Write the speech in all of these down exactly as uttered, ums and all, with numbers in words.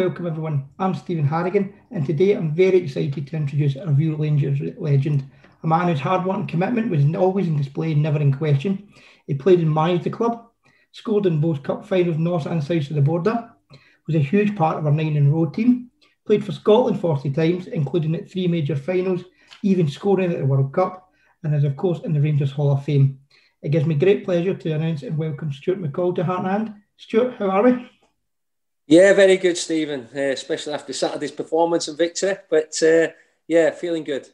welcome everyone, I'm Stephen Harrigan and today I'm very excited to introduce a real Rangers legend, a man whose hard work and commitment was always in display and never in question. He played and managed the club, scored in both cup finals north and south of the border, was a huge part of our nine and road team, played for Scotland forty times including at three major finals, even scoring at the World Cup, and is of course in the Rangers Hall of Fame. It gives me great pleasure to announce and welcome Stuart McCall to Heart and Hand. Stuart, how are we? Yeah, very good, Stephen, uh, especially after Saturday's performance and victory. But uh, yeah, feeling good.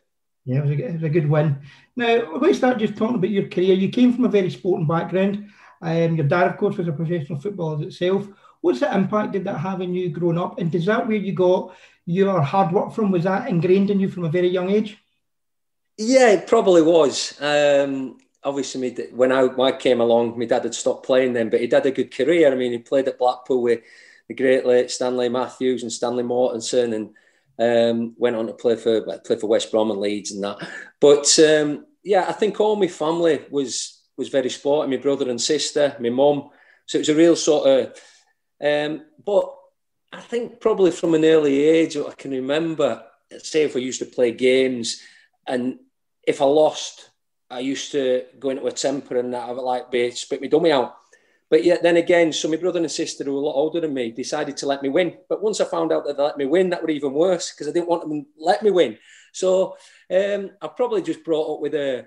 Yeah, it was, a, it was a good win. Now, let's start just talking about your career. You came from a very sporting background. Um, your dad, of course, was a professional footballer itself. What's the impact did that have on you growing up? And is that where you got your hard work from? Was that ingrained in you from a very young age? Yeah, it probably was. Um, obviously, when I, when I came along, my dad had stopped playing then, but he had a good career. I mean, he played at Blackpool with the great late Stanley Matthews and Stanley Mortensen, and um, went on to play for play for West Brom and Leeds and that. But um, yeah, I think all my family was was very sporty. My brother and sister, my mum. So it was a real sort of. Um, but I think probably from an early age, I can remember. Say if I used to play games, and if I lost, I used to go into a temper and that. I would like be spit my dummy out. But yet then again, so my brother and sister, who were a lot older than me, decided to let me win. But once I found out that they let me win, that were even worse because I didn't want them to let me win. So um, I probably just brought up with a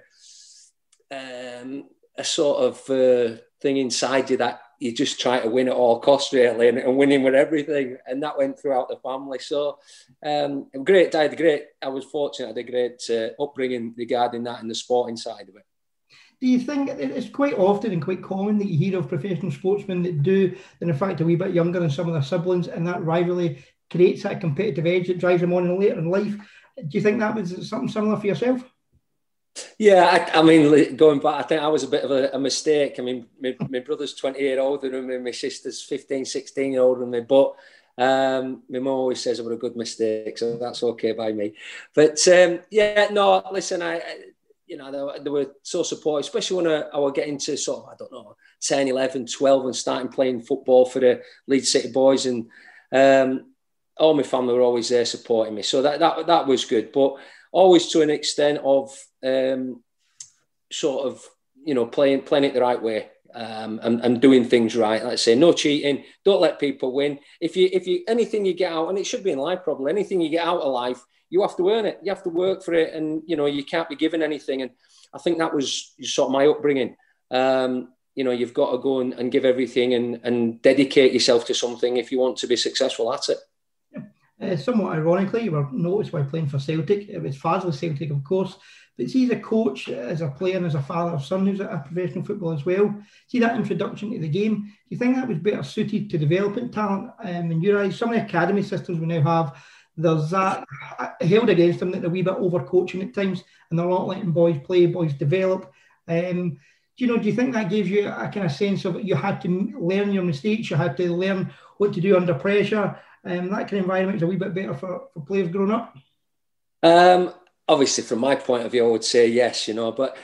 um, a sort of uh, thing inside you that you just try to win at all costs, really, and, and winning with everything. And that went throughout the family. So um, great, I had a great. I was fortunate. I had a great uh, upbringing regarding that and the sporting side of it. Do you think it's quite often and quite common that you hear of professional sportsmen that do, and in fact, a wee bit younger than some of their siblings, and that rivalry creates that competitive edge that drives them on later in life? Do you think that was something similar for yourself? Yeah, I, I mean, going back, I think I was a bit of a, a mistake. I mean, my, my brother's twenty years older than me, my sister's fifteen, sixteen years older than me, but um, my mum always says I were a good mistake, so that's okay by me. But um, yeah, no, listen, I... I you know, they, they were so supportive, especially when I, I would get into sort of, I don't know, ten, eleven, twelve and starting playing football for the Leeds City Boys. And um, all my family were always there supporting me. So that that, that was good. But always to an extent of um, sort of, you know, playing playing it the right way um, and, and doing things right. Like I say, no cheating. Don't let people win. If you if you anything you get out, and it should be in life probably, anything you get out of life, you have to earn it. You have to work for it, and you know you can't be given anything. And I think that was sort of my upbringing. Um, you know, you've got to go and, and give everything, and, and dedicate yourself to something if you want to be successful at it. Uh, somewhat ironically, you were noticed by playing for Celtic. It was Farsley Celtic, of course. But see, as a coach, as a player, and as a father of son who's a professional footballer as well, see that introduction to the game. Do you think that was better suited to developing talent? Um, in your eyes, some of the academy systems we now have. There's that held against them that they're a wee bit overcoaching at times, and they're not letting boys play, boys develop. Um, do you know? Do you think that gives you a kind of sense of you had to learn your mistakes, you had to learn what to do under pressure, and um, that kind of environment is a wee bit better for, for players growing up? Um, obviously, from my point of view, I would say yes. You know, but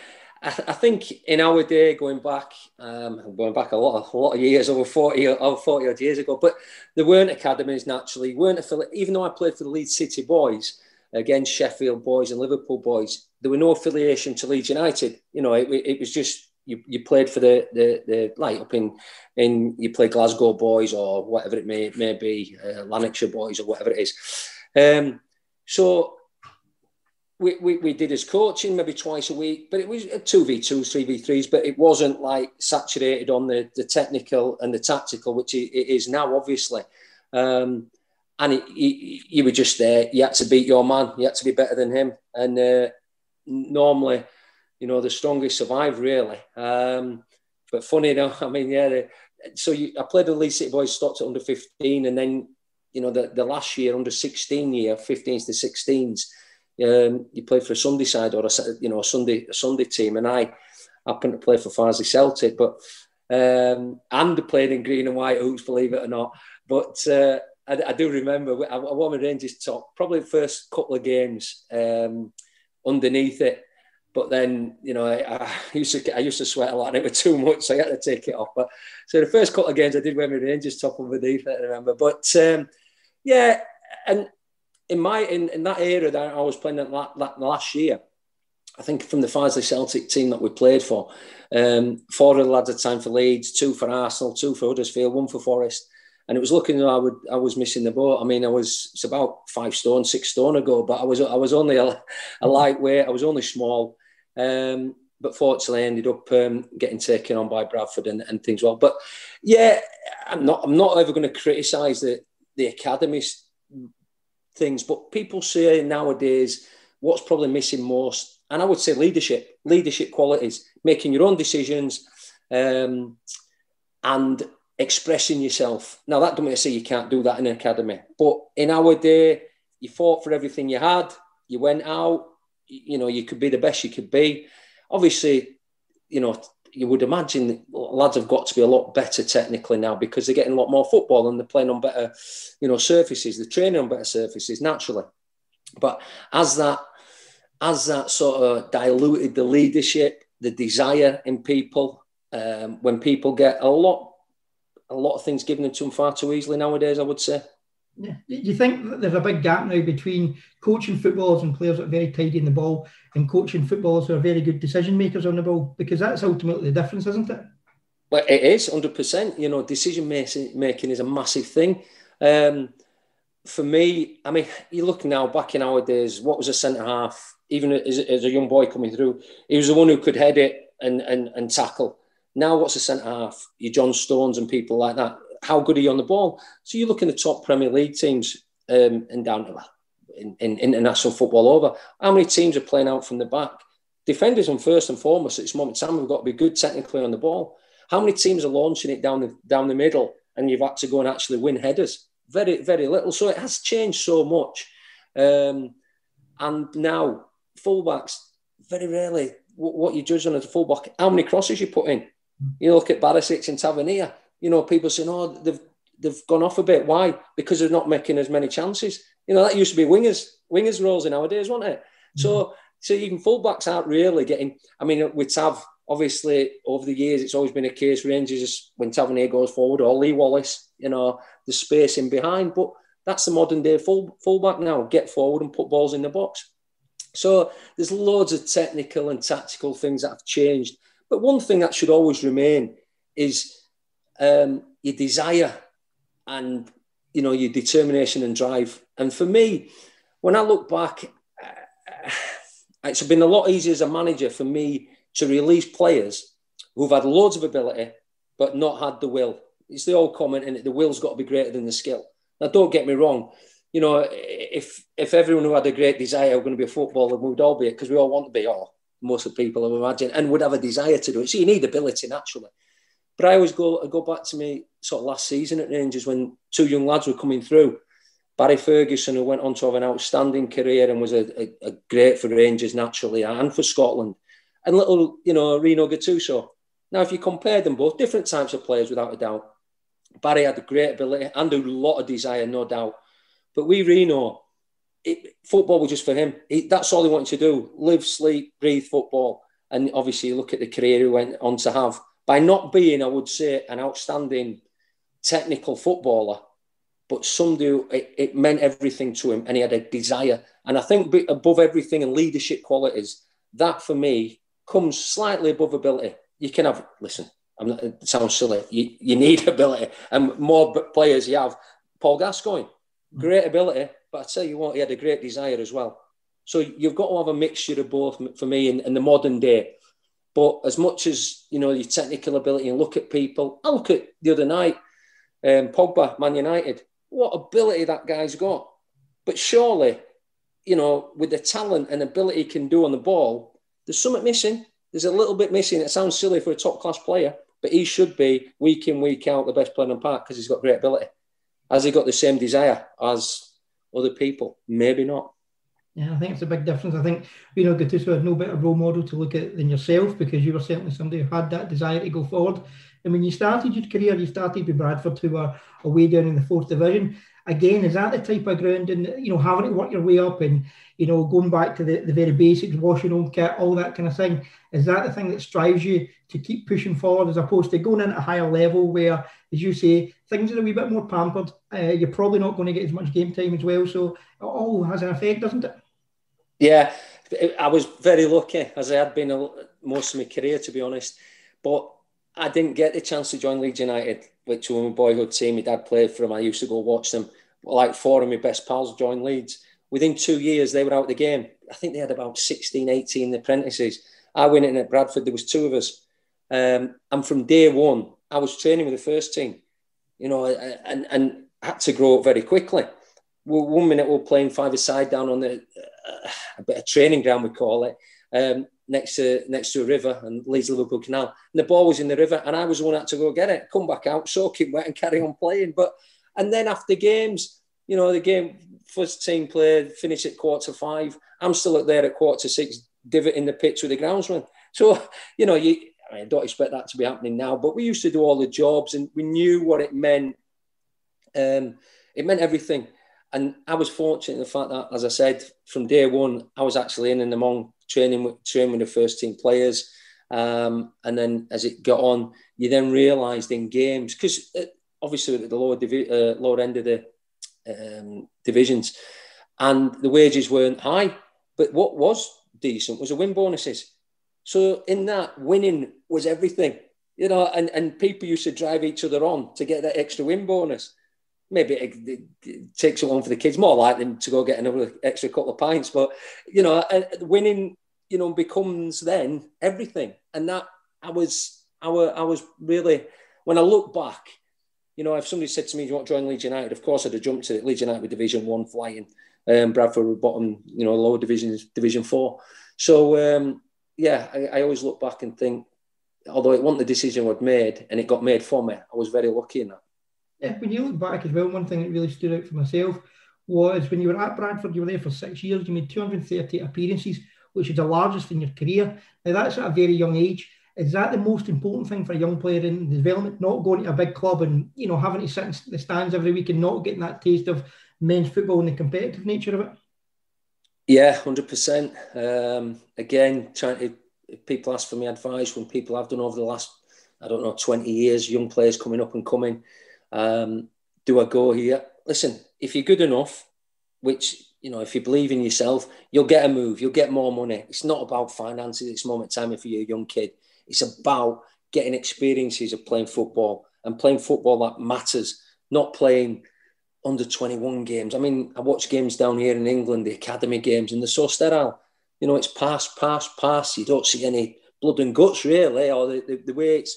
I, th- I think in our day, going back, um, going back a lot, of, a lot of years, over forty, over forty odd years ago, but there weren't academies naturally. weren't affili- Even though I played for the Leeds City Boys against Sheffield Boys and Liverpool Boys, there were no affiliation to Leeds United. You know, it, it was just you, you played for the the, the like up in in you play Glasgow Boys or whatever it may may be, uh, Lanarkshire Boys or whatever it is. Um, so. We, we we did his coaching maybe twice a week, but it was two v twos, three v threes, but it wasn't like saturated on the, the technical and the tactical, which it is now, obviously. Um, and it, it, you were just there. You had to beat your man. You had to be better than him. And uh, normally, you know, the strongest survive, really. Um, but funny enough, I mean, yeah. The, so you, I played the Leeds City Boys, stopped at under fifteen, and then, you know, the, the last year, under sixteen year, fifteens to sixteens, Um, you played for a Sunday side or a you know a Sunday a Sunday team, and I happened to play for Farsley Celtic, but um, and played in green and white hoops, believe it or not. But uh, I, I do remember I, I won my Rangers top, probably the first couple of games um, underneath it. But then you know I, I used to I used to sweat a lot, and it was too much, so I had to take it off. But so the first couple of games I did wear my Rangers top underneath it, I remember. But um, Yeah, and in my in, in that era that I was playing, that, that last year, I think from the Farsley Celtic team that we played for, um, four of the lads at time for Leeds, two for Arsenal, two for Huddersfield, one for Forest. And it was looking I would I was missing the boat. I mean, I was it's about five stone, six stone ago, but I was I was only a, a lightweight. I was only small, um, but fortunately, I ended up um, getting taken on by Bradford and, and things well. But yeah, I'm not I'm not ever going to criticise the the academy things, but people say nowadays what's probably missing most, and I would say leadership, leadership qualities, making your own decisions, um, and expressing yourself. Now, that doesn't mean to say you can't do that in an academy, but in our day, you fought for everything you had, you went out, you know, you could be the best you could be. Obviously, you know, you would imagine that lads have got to be a lot better technically now because they're getting a lot more football and they're playing on better, you know, surfaces, they're training on better surfaces naturally. But as that, as that sort of diluted the leadership, the desire in people, um, when people get a lot a lot of things given them to them far too easily nowadays, I would say. Yeah. Do you think that there's a big gap now between coaching footballers and players that are very tidy in the ball and coaching footballers who are very good decision makers on the ball? Because that's ultimately the difference, isn't it? Well, it is, one hundred percent. You know, decision making is a massive thing. Um, for me, I mean, you look now, back in our days, what was a centre-half? Even as, as a young boy coming through, he was the one who could head it and, and, and tackle. Now, what's a centre-half? Your John Stones and people like that. How good are you on the ball? So you look in the top Premier League teams um, and down to that, in, in international football over. How many teams are playing out from the back? Defenders, and first and foremost, at this moment in time, we've got to be good technically on the ball. How many teams are launching it down the, down the middle and you've had to go and actually win headers? Very, very little. So it has changed so much. Um, and now, fullbacks, very rarely, what, what you judge on as a fullback, how many crosses you put in? You look at Barisic and Tavernier, you know, people saying, oh, they've they've gone off a bit. Why? Because they're not making as many chances. You know, that used to be wingers, wingers roles in our days, wasn't it? Mm-hmm. So, so even fullbacks aren't really getting, I mean, with Tav, obviously, over the years, it's always been a case, Rangers, when Tavernier goes forward, or Lee Wallace, you know, the space in behind. But that's the modern day full fullback now, get forward and put balls in the box. So there's loads of technical and tactical things that have changed. But one thing that should always remain is um, your desire and, you know, your determination and drive. And for me, when I look back, uh, it's been a lot easier as a manager for me to release players who've had loads of ability but not had the will. It's the old comment, and the will's got to be greater than the skill. Now, don't get me wrong. You know, if if everyone who had a great desire were going to be a footballer, we'd all be it, because we all want to be all. Most of the people, I imagine, and would have a desire to do it. So you need ability naturally. But I always go I go back to me sort of last season at Rangers when two young lads were coming through. Barry Ferguson, who went on to have an outstanding career and was a, a, a great for Rangers naturally and for Scotland. And little, you know, Rino Gattuso. Now, if you compare them both, different types of players without a doubt. Barry had a great ability and a lot of desire, no doubt. But we Rino... It, football was just for him. He, that's all he wanted to do. Live, sleep, breathe football. And obviously look at the career he went on to have. By not being, I would say, an outstanding technical footballer, but somebody, who, it, it meant everything to him and he had a desire. And I think above everything and leadership qualities, that for me comes slightly above ability. You can have, listen, I'm not, it sounds silly, you, you need ability. And more players you have. Paul Gascoigne, great ability. But I tell you what, he had a great desire as well. So you've got to have a mixture of both for me in, in the modern day. But as much as, you know, your technical ability and look at people, I look at the other night, um, Pogba, Man United, what ability that guy's got. But surely, you know, with the talent and ability he can do on the ball, there's something missing. There's a little bit missing. It sounds silly for a top-class player, but he should be, week in, week out, the best player on the park because he's got great ability. Has he got the same desire as other people? Maybe not. Yeah, I think it's a big difference. I think, you know, Gattuso had no better role model to look at than yourself, because you were certainly somebody who had that desire to go forward. And when you started your career, you started with Bradford, who were away down in the fourth division. again, is that the type of ground? And, you know, having to work your way up and, you know, going back to the, the very basics, washing home kit, all that kind of thing, is that the thing that strives you to keep pushing forward as opposed to going in at a higher level where, as you say, things are a wee bit more pampered. Uh, you're probably not going to get as much game time as well. So it all has an effect, doesn't it? Yeah, I was very lucky, as I had been most of my career, to be honest. But I didn't get the chance to join Leeds United, which was my boyhood team. My dad played for them. I used to go watch them. Like four of my best pals joined Leeds. Within two years, they were out of the game. I think they had about sixteen, eighteen apprentices. I went in at Bradford. There was two of us. Um, and from day one, I was training with the first team, you know, and, and had to grow up very quickly. One minute we're playing five-a-side down on the, uh, a bit of training ground, we call it, um, next to next to a river and Leeds Liverpool Canal. And the ball was in the river and I was the one that had to go get it, come back out, soak it wet and carry on playing. But and then after games, you know, the game, first team played, finish at quarter five. I'm still up there at quarter six, divot in the pitch with the groundsman. So, you know, you I don't expect that to be happening now, but we used to do all the jobs and we knew what it meant. Um, it meant everything. And I was fortunate in the fact that, as I said, from day one, I was actually in and among training with, training with the first team players. Um, and then as it got on, you then realised in games, because obviously at the lower, divi- uh, lower end of the um, divisions, and the wages weren't high, but what was decent was the win bonuses. So in that, winning was everything, you know, and, and people used to drive each other on to get that extra win bonus. Maybe it, it takes it on for the kids, more likely to go get another extra couple of pints. But, you know, winning, you know, becomes then everything. And that I was, I was, I was really, when I look back, you know, if somebody said to me, do you want to join Leeds United? Of course, I'd have jumped to it. Leeds United were Division One flying. Um, Bradford were bottom, you know, lower divisions, Division Four. So, um, yeah, I, I always look back and think, although it wasn't the decision I'd made and it got made for me, I was very lucky in that. Yeah, when you look back as well, one thing that really stood out for myself was when you were at Bradford, you were there for six years, you made two hundred thirty appearances, which is the largest in your career. Now, that's at a very young age. Is that the most important thing for a young player in development? Not going to a big club and, you know, having to sit in the stands every week and not getting that taste of men's football and the competitive nature of it? Yeah, one hundred percent. Um, again, trying to, if people ask for my advice when people have done over the last, I don't know, twenty years, young players coming up and coming. Um, do I go here? Listen, if you're good enough, which, you know, if you believe in yourself, you'll get a move, you'll get more money. It's not about finances. It's moment time if you're a young kid. It's about getting experiences of playing football and playing football that matters, not playing under twenty-one games. I mean, I watch games down here in England, the academy games, and they're so sterile. You know, it's pass, pass, pass. You don't see any blood and guts, really, or the, the, the way it's...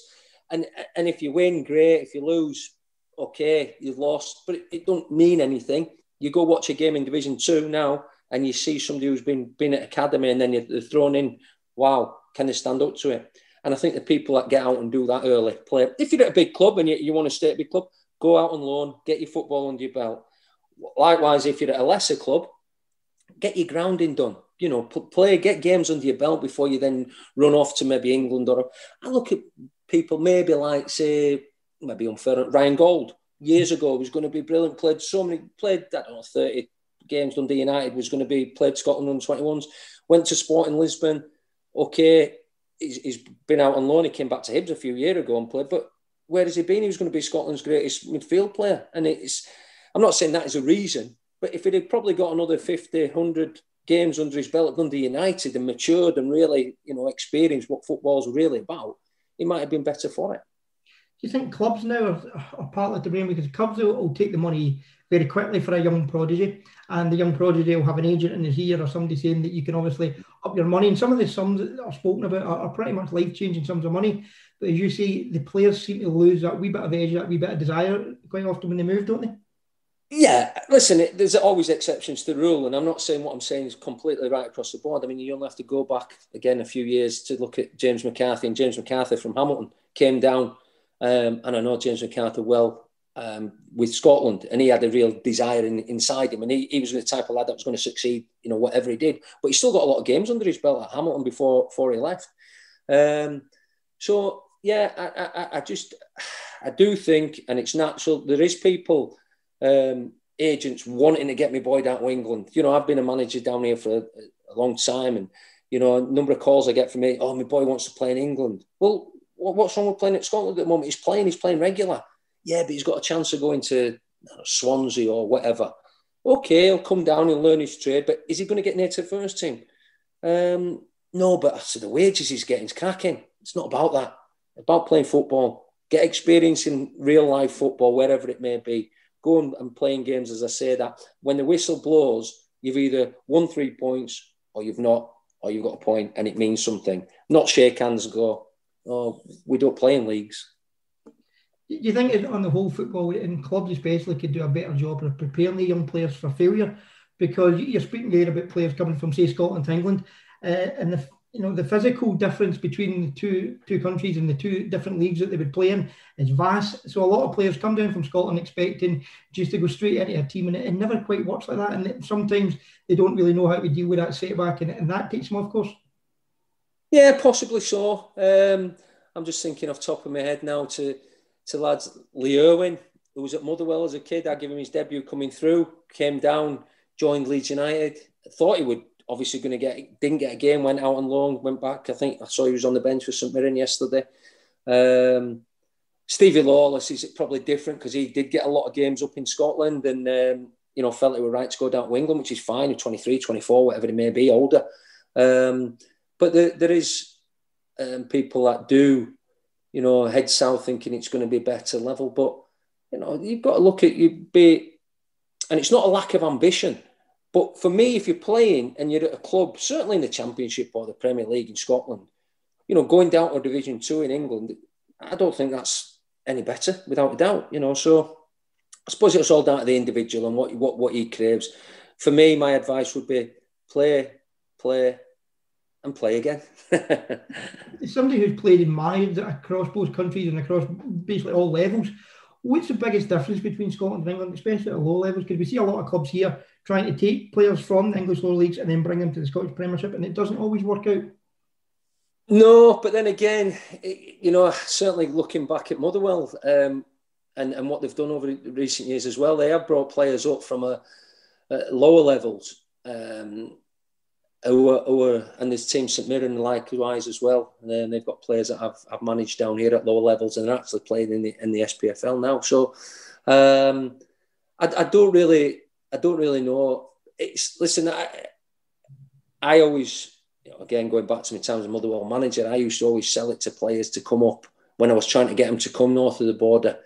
And, and if you win, great. If you lose... okay, you've lost, but it, it don't mean anything. You go watch a game in Division Two now and you see somebody who's been, been at academy and then you're, they're thrown in, wow, can they stand up to it? And I think the people that get out and do that early, play. If you're at a big club and you, you want to stay at a big club, go out on loan, get your football under your belt. Likewise, if you're at a lesser club, get your grounding done. You know, play, get games under your belt before you then run off to maybe England or... I look at people maybe like, say... maybe unfair. Ryan Gold, years ago, was going to be brilliant. Played so many, played, I don't know, thirty games. Dundee United was going to be, played Scotland under twenty-ones. Went to Sporting Lisbon. Okay, he's, he's been out on loan. He came back to Hibs a few years ago and played. But where has he been? He was going to be Scotland's greatest midfield player. And it's, I'm not saying that is a reason, but if it had probably got another fifty, one hundred games under his belt at Dundee United and matured and really, you know, experienced what football's really about, he might have been better for it. Do you think clubs now are, are partly to blame? Because clubs will, will take the money very quickly for a young prodigy, and the young prodigy will have an agent in his ear or somebody saying that you can obviously up your money. And some of the sums that are spoken about are, are pretty much life-changing sums of money. But as you say, the players seem to lose that wee bit of edge, that wee bit of desire quite often when they move, don't they? Yeah, listen, it, there's always exceptions to the rule, and I'm not saying what I'm saying is completely right across the board. I mean, you only have to go back, again, a few years to look at James McCarthy, and James McCarthy from Hamilton came down. Um, and I know James McCarthy well um, with Scotland, and he had a real desire in, inside him, and he, he was the type of lad that was going to succeed, you know, whatever he did. But he still got a lot of games under his belt at Hamilton before, before he left. Um, so yeah, I, I, I just I do think, and it's natural. There is people um, agents wanting to get me boy down to England. You know, I've been a manager down here for a, a long time, and, you know, a number of calls I get from me, oh, my boy wants to play in England. Well, what's wrong with playing at Scotland at the moment? He's playing, he's playing regular. Yeah, but he's got a chance of going to I don't know, Swansea or whatever. Okay, he'll come down and learn his trade, but is he going to get near to the first team? Um, no, but so the wages he's getting is cracking. It's not about that. It's about playing football. Get experience in real-life football, wherever it may be. Go and, and playing games, as I say that. When the whistle blows, you've either won three points or you've not, or you've got a point and it means something. Not shake hands and go, oh, we don't play in leagues. Do you think on the whole football and clubs especially could do a better job of preparing the young players for failure? Because you're speaking there about players coming from, say, Scotland to England, uh, and the you know the physical difference between the two two countries and the two different leagues that they would play in is vast. So a lot of players come down from Scotland expecting just to go straight into a team, and it, it never quite works like that. And sometimes they don't really know how to deal with that setback, and, and that takes them off course. Yeah, possibly so. Um, I'm just thinking off the top of my head now to to lads, Lee Irwin, who was at Motherwell as a kid. I gave him his debut coming through, came down, joined Leeds United. Thought he would. Obviously going to get, didn't get a game, went out on loan, went back. I think I saw he was on the bench for St Mirren yesterday. Um, Stevie Lawless is probably different because he did get a lot of games up in Scotland and, um, you know, felt it were right to go down to England, which is fine, twenty-three, twenty-four, whatever it may be, older. Um, but there, there is um, people that do, you know, head south thinking it's going to be a better level. But, you know, you've got to look at, you be, and it's not a lack of ambition. But for me, if you're playing and you're at a club, certainly in the Championship or the Premier League in Scotland, you know, going down to Division Two in England, I don't think that's any better, without a doubt. You know, so I suppose it's all down to the individual and what what what he craves. For me, my advice would be play, play, and play again. Somebody who's played in minors across both countries and across basically all levels. What's the biggest difference between Scotland and England, especially at low levels? Because we see a lot of clubs here trying to take players from the English lower leagues and then bring them to the Scottish Premiership, and it doesn't always work out. No, but then again, it, you know, certainly looking back at Motherwell um, and, and what they've done over recent years as well, they have brought players up from a, a lower levels. Um, who are, who are, and there's team St Mirren likewise as well. And then they've got players that I've, I've managed down here at lower levels and are actually playing in the in the S P F L now. So um, I, I don't really, I don't really know. It's listen, I, I always, you know, again going back to my time as a Motherwell manager, I used to always sell it to players to come up when I was trying to get them to come north of the border.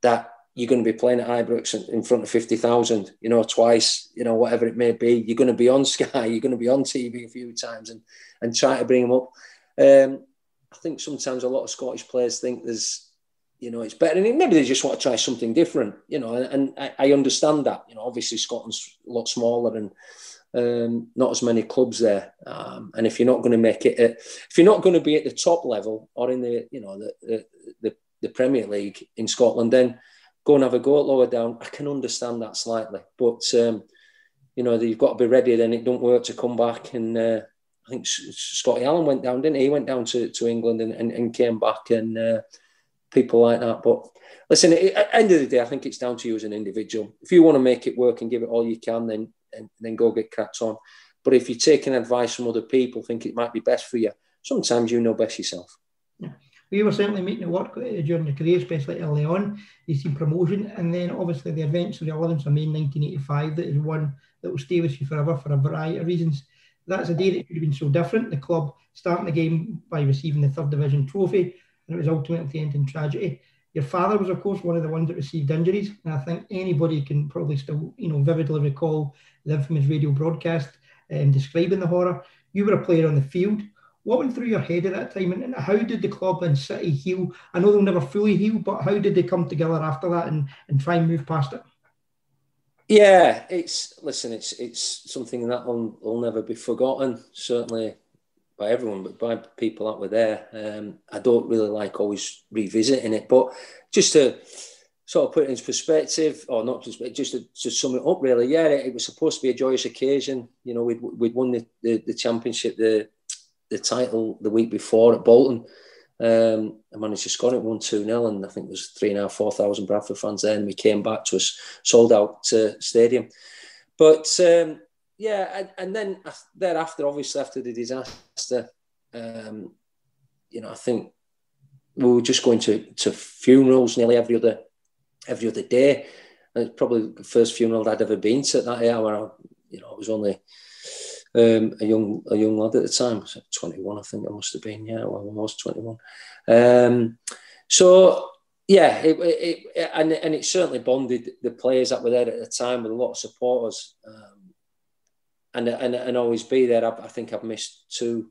That you're going to be playing at Ibrox in front of fifty thousand, you know, twice, you know, whatever it may be. You're going to be on Sky, you're going to be on T V a few times and, and try to bring them up. Um, I think sometimes a lot of Scottish players think there's, you know, it's better. And maybe they just want to try something different, you know, and, and I, I understand that. You know, obviously Scotland's a lot smaller and um, not as many clubs there. Um, and if you're not going to make it, uh, if you're not going to be at the top level or in the, you know, the the, the, the Premier League in Scotland, then go and have a go at lower down. I can understand that slightly, but um, you know you've got to be ready. Then it don't work to come back. And uh, I think Scotty Allen went down, didn't he? He went down to, to England and, and, and came back, and uh, people like that. But listen, it, at the end of the day, I think it's down to you as an individual. If you want to make it work and give it all you can, then and, then go get cracked on. But if you're taking advice from other people, think it might be best for you. Sometimes you know best yourself. Yeah. We were certainly making it work during the career, especially early on. You see promotion, and then obviously the events of the eleventh of May nineteen eighty-five, that is one that will stay with you forever for a variety of reasons. That's a day that could have been so different. The club starting the game by receiving the third division trophy, and it was ultimately ending tragedy. Your father was, of course, one of the ones that received injuries, and I think anybody can probably still, you know, vividly recall the infamous radio broadcast um, describing the horror. You were a player on the field. What went through your head at that time, and how did the club and City heal? I know they'll never fully heal, but how did they come together after that and, and try and move past it? Yeah, it's listen, it's it's something that will, will never be forgotten, certainly by everyone, but by people that were there. Um, I don't really like always revisiting it, but just to sort of put it into perspective, or not just, just to, to sum it up, really. Yeah, it, it was supposed to be a joyous occasion. You know, we'd we'd won the the, the championship, the the title the week before at Bolton, Um, I managed to score it one two nil, and I think there's three and a half, four thousand Bradford fans there, and we came back to a sold out uh, stadium. But um, yeah, and, and then thereafter, obviously after the disaster, um, you know, I think we were just going to to funerals nearly every other every other day. And it's probably the first funeral I'd ever been to at that hour. You know, I was only um, a young a young lad at the time, twenty-one, I think I must have been. Yeah, well, I was twenty-one. Um, so yeah, it, it, it, and and it certainly bonded the players that were there at the time with a lot of supporters, um, and and and always be there. I, I think I've missed two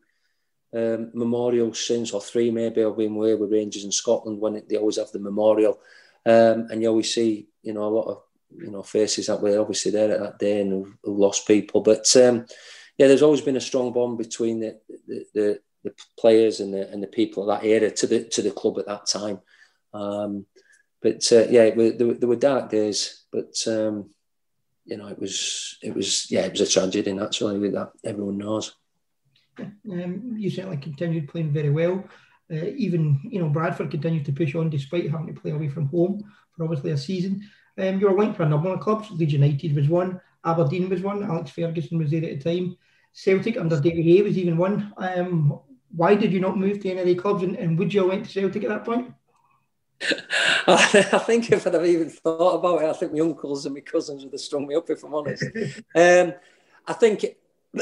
um, memorials since, or three maybe. I've been away with Rangers in Scotland when it, they always have the memorial, um, and you always see, you know, a lot of, you know, faces that were obviously there at that day and who, who lost people. But um, yeah, there's always been a strong bond between the the, the, the players and the and the people of that era to the to the club at that time. Um, but uh, yeah, it were, there, there were dark days, but um, you know, it was it was yeah, it was a tragedy naturally that everyone knows. Um, you certainly continued playing very well. Uh, even, you know, Bradford continued to push on despite having to play away from home for obviously a season. Um, you were linked for a number of clubs. Leeds United was one, Aberdeen was one, Alex Ferguson was there at the time, Celtic under David Hay was even one. Um, why did you not move to any of the clubs, and, and would you have went to Celtic at that point? I think if I'd have even thought about it, I think my uncles and my cousins would have strung me up, if I'm honest. um, I think,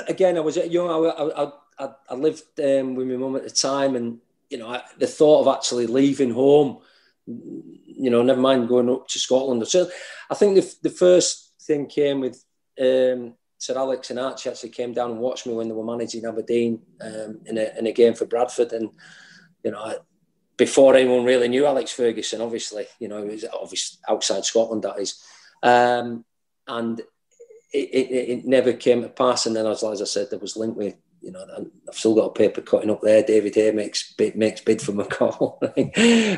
again, I was young, I, I, I, I lived um, with my mum at the time, and you know, I, the thought of actually leaving home, you know, never mind going up to Scotland. So I think the, the first thing came with um, Sir Alex and Archie actually came down and watched me when they were managing Aberdeen um, in, a, in a game for Bradford. And, you know, I, before anyone really knew Alex Ferguson, obviously, you know, he was obviously outside Scotland, that is. Um, and it, it, it never came to pass. And then, as, as I said, there was linked with, you know, I've still got a paper cutting up there. David Hay makes bid, makes bid for McCall.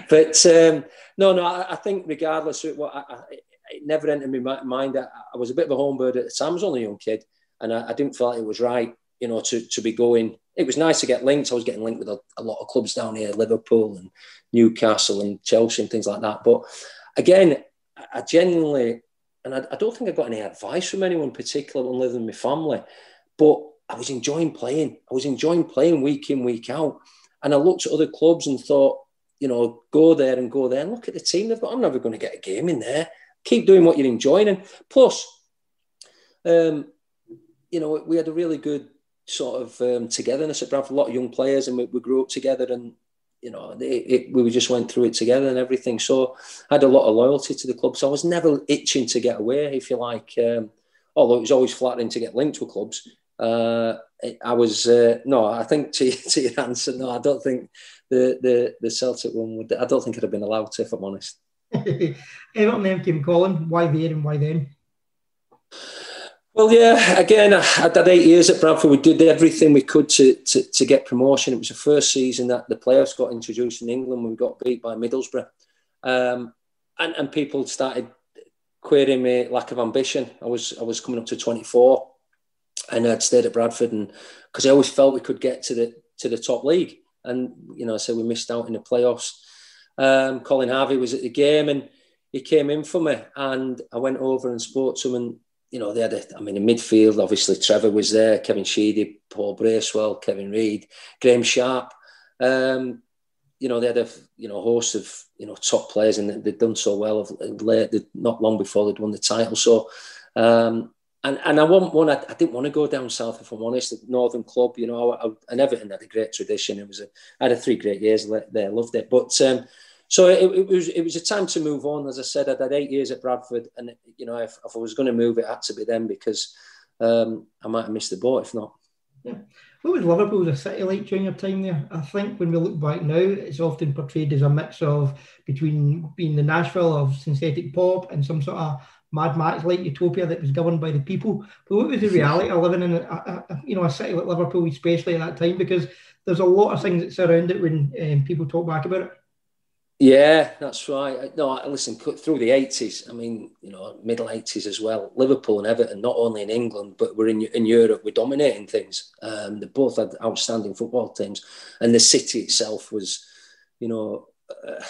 But um, no, no, I, I think regardless of what, I, I, it never entered my mind. I, I was a bit of a homebird at the time. I was only a young kid, and I, I didn't feel like it was right, you know, to, to be going. It was nice to get linked. I was getting linked with a, a lot of clubs down here, Liverpool and Newcastle and Chelsea and things like that. But again, I, I genuinely, and I, I don't think I got any advice from anyone particular other than my family, but I was enjoying playing. I was enjoying playing week in, week out. And I looked at other clubs and thought, you know, go there and go there. And look at the team they've got. I'm never going to get a game in there. Keep doing what you're enjoying. And plus, um, you know, we had a really good sort of um, togetherness at Bradford. A lot of young players, and we, we grew up together. And, you know, it, it, we just went through it together and everything. So I had a lot of loyalty to the club. So I was never itching to get away, if you like. Um, although it was always flattering to get linked with clubs. Uh, I was uh, no. I think to, to your answer, no. I don't think the, the, the Celtic one would. I don't think I'd have been allowed to, if I'm honest. Everton then came calling. Why there and why then? Well, yeah. Again, I, I did eight years at Bradford. We did everything we could to, to to get promotion. It was the first season that the playoffs got introduced in England, when we got beat by Middlesbrough, um, and and people started querying my lack of ambition. I was I was coming up to twenty-four. And I'd stayed at Bradford, and because I always felt we could get to the to the top league, and you know, I so said we missed out in the playoffs. Um, Colin Harvey was at the game, and he came in for me, and I went over and spoke to him, and you know, they had a, I mean, in midfield, obviously Trevor was there, Kevin Sheedy, Paul Bracewell, Kevin Reid, Graham Sharp. Um, you know, they had a you know host of you know top players, and they'd done so well of late. They'd, not long before they'd won the title, so. Um, And and I want one. I, I didn't want to go down south, if I'm honest. The Northern club, you know, I, I, and Everton had a great tradition. It was a, I had a three great years there. Loved it. But um, so it, it was it was a time to move on. As I said, I had eight years at Bradford, and you know, if, if I was going to move, it had to be then, because um, I might have missed the boat if not. Yeah. What was Liverpool as a city like during your time there? I think when we look back now, it's often portrayed as a mix of between being the Nashville of synthetic pop and some sort of Mad Max like utopia that was governed by the people. But what was the reality of living in a, a, a you know a city like Liverpool, especially at that time? Because there's a lot of things that surround it when um, people talk back about it. Yeah, that's right. No, listen, through the eighties, I mean, you know, middle eighties as well, Liverpool and Everton, not only in England, but we're in in Europe, we're dominating things. Um, they both had outstanding football teams, and the city itself was you know, uh,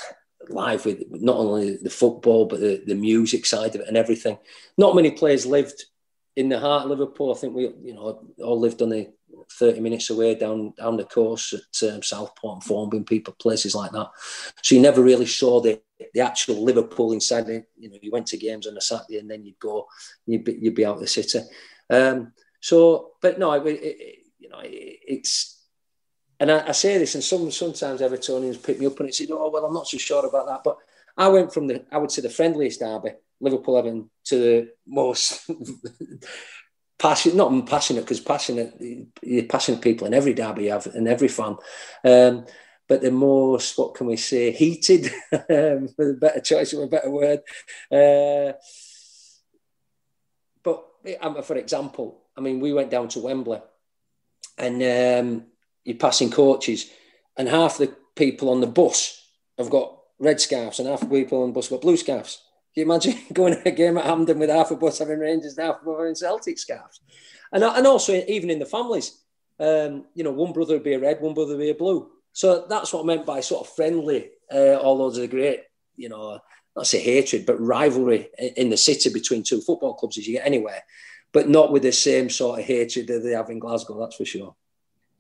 live with not only the football, but the, the music side of it and everything. Not many players lived in the heart of Liverpool. I think we, you know, all lived on the thirty minutes away down down the coast at um, Southport and Thornby, people, places like that. So you never really saw the the actual Liverpool inside. The, you know, you went to games on a Saturday and then you'd go, you'd be, you'd be out of the city. Um, so, but no, it, it, you know, it, it's. And I, I say this, and some sometimes Evertonians pick me up and say, "Oh, well, I'm not so sure about that." But I went from the, I would say, the friendliest derby, Liverpool Everton, to the most passionate, not passionate, because passionate, you're passionate people in every derby you have, and every fan. Um, but the most, what can we say, heated, for a better choice of a better word. Uh, but for example, I mean, we went down to Wembley, and. Um, You're passing coaches, and half the people on the bus have got red scarves, and half the people on the bus have got blue scarves. Can you imagine going to a game at Hamden with half a bus having Rangers and half a bus having Celtic scarves? And and also, even in the families, um, you know, one brother would be a red, one brother would be a blue. So that's what I meant by sort of friendly, uh, all those are great, you know, not say hatred, but rivalry in the city between two football clubs as you get anywhere, but not with the same sort of hatred that they have in Glasgow, that's for sure.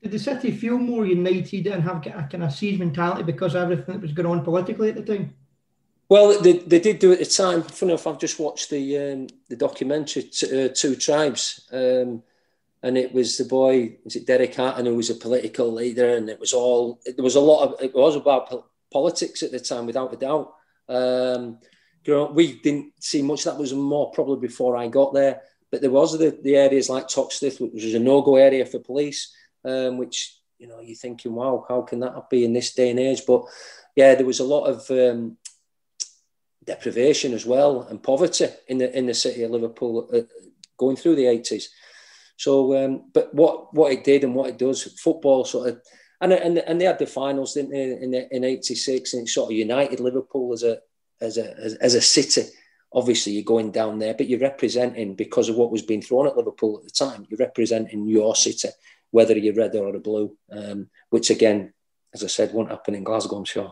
Did the city feel more united and have a kind of siege mentality because of everything that was going on politically at the time? Well, they, they did do it at the time. Funny enough, I've just watched the um, the documentary t- uh, Two Tribes, um, and it was the boy, is it Derek Hatton, who was a political leader, and it was all there was a lot of it was about politics at the time, without a doubt. Um, we didn't see much. That was more probably before I got there, but there was the, the areas like Toxteth, which was a no-go area for police. Um, which, you know, you're thinking, wow, how can that be in this day and age? But, yeah, there was a lot of um, deprivation as well, and poverty in the in the city of Liverpool uh, going through the eighties. So, um, but what, what it did and what it does, football sort of, and and, and they had the finals, didn't they, in in eighty-six, and it sort of united Liverpool as a as a as, as a city. Obviously, you're going down there, but you're representing, because of what was being thrown at Liverpool at the time, you're representing your city, whether you're red or a blue, um, which again, as I said, won't happen in Glasgow, I'm sure.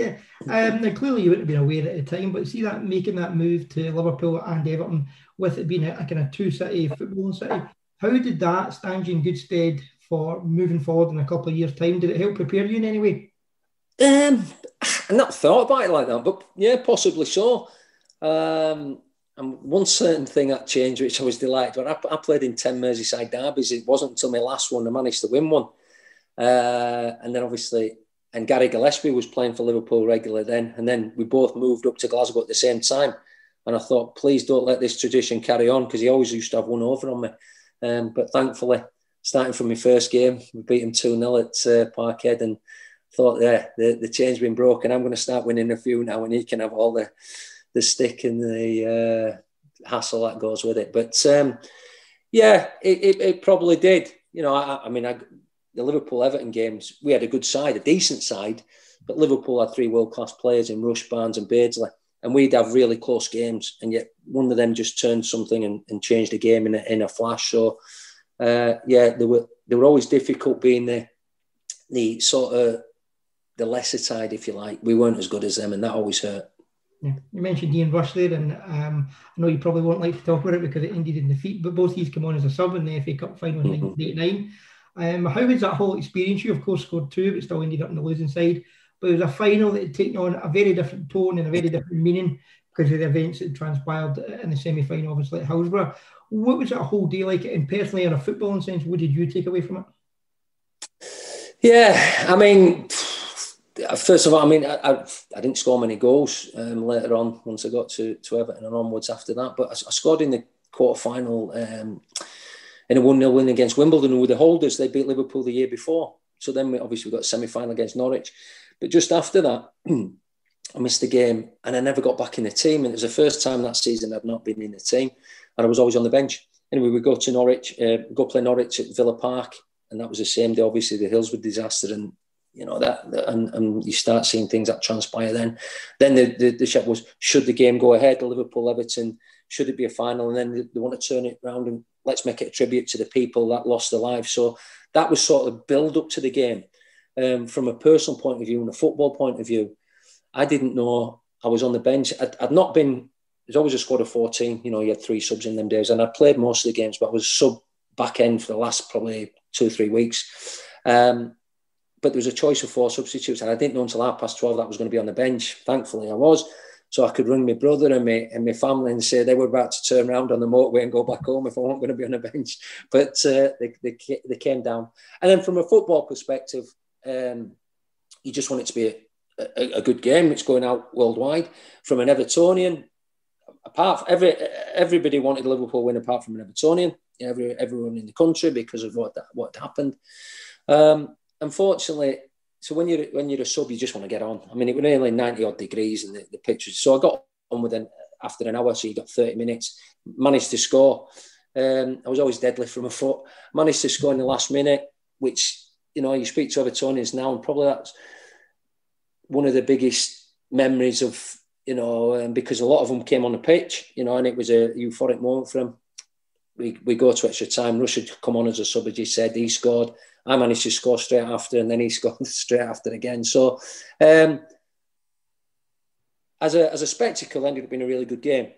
Yeah, um, now clearly you wouldn't have been aware at the time, but see that making that move to Liverpool and Everton, with it being a, a kind of two-city footballing city, how did that stand you in good stead for moving forward in a couple of years' time? Did it help prepare you in any way? Um, I've not thought about it like that, but yeah, possibly so. Um, And one certain thing that changed, which I was delighted with, I, I played in ten Merseyside derbies. It wasn't until my last one I managed to win one. Uh, and then obviously, and Gary Gillespie was playing for Liverpool regularly then. And then we both moved up to Glasgow at the same time. And I thought, please don't let this tradition carry on, because he always used to have one over on me. Um, but thankfully, starting from my first game, we beat him two nil at uh, Parkhead, and thought, yeah, the, the chain's been broken. I'm going to start winning a few now, and he can have all the... the stick and the uh, hassle that goes with it. But, um, yeah, it, it, it probably did. You know, I, I mean, I, the Liverpool-Everton games, we had a good side, a decent side, but Liverpool had three world-class players in Rush, Barnes and Beardsley, and we'd have really close games, and yet one of them just turned something and, and changed the game in a, in a flash. So, uh, yeah, they were they were always difficult, being the, the sort of the lesser side, if you like. We weren't as good as them, and that always hurt. Yeah. You mentioned Ian Rush there, and um, I know you probably won't like to talk about it because it ended in defeat, but both these come on as a sub in the F A Cup final in nineteen eighty-nine. Um, how was that whole experience? You, of course, scored two, but still ended up on the losing side. But it was a final that had taken on a very different tone and a very different meaning because of the events that transpired in the semi-final, obviously, at Hillsborough. What was that whole day like? And personally, in a footballing sense, what did you take away from it? Yeah, I mean... First of all, I mean, I, I, I didn't score many goals um, later on, once I got to, to Everton and onwards after that. But I, I scored in the quarter-final um, in a one nil win against Wimbledon, who were the holders. They beat Liverpool the year before. So then we obviously got semi-final against Norwich. But just after that, I missed the game and I never got back in the team. And it was the first time that season I'd not been in the team. And I was always on the bench. Anyway, we go to Norwich, uh, go play Norwich at Villa Park. And that was the same day, obviously, the Hillsborough disaster and You know, that, that and, and you start seeing things that transpire then. Then the, the, the shot was, should the game go ahead, Liverpool-Everton, should it be a final? And then they, they want to turn it round and let's make it a tribute to the people that lost their lives. So that was sort of build up to the game. um, from a personal point of view and a football point of view, I didn't know. I was on the bench. I'd, I'd not been, there's always a squad of fourteen, you know, you had three subs in them days, and I played most of the games, but I was sub back end for the last probably two or three weeks. Um, but there was a choice of four substitutes, and I didn't know until half past twelve that I was going to be on the bench. Thankfully I was. So I could ring my brother and my, and my family and say they were about to turn around on the motorway and go back home if I weren't going to be on the bench. But uh, they, they they came down. And then from a football perspective, um, you just want it to be a, a, a good game. It's going out worldwide. From an Evertonian, apart from every everybody wanted Liverpool win apart from an Evertonian, every, everyone in the country because of what that, what happened. Um, unfortunately. So when you're when you're a sub, you just want to get on. I mean, it was nearly ninety odd degrees in the, the pitch. So I got on within after an hour. So you got thirty minutes. Managed to score. Um, I was always deadly from a foot. Managed to score in the last minute, which, you know, you speak to Evertonians now, and probably that's one of the biggest memories of, you know, um, because a lot of them came on the pitch, you know, and it was a euphoric moment for them. We we go to extra time. Rush had come on as a sub, as you said. He scored. I managed to score straight after, and then he scored straight after again. So, um, as a as a spectacle, ended up being a really good game,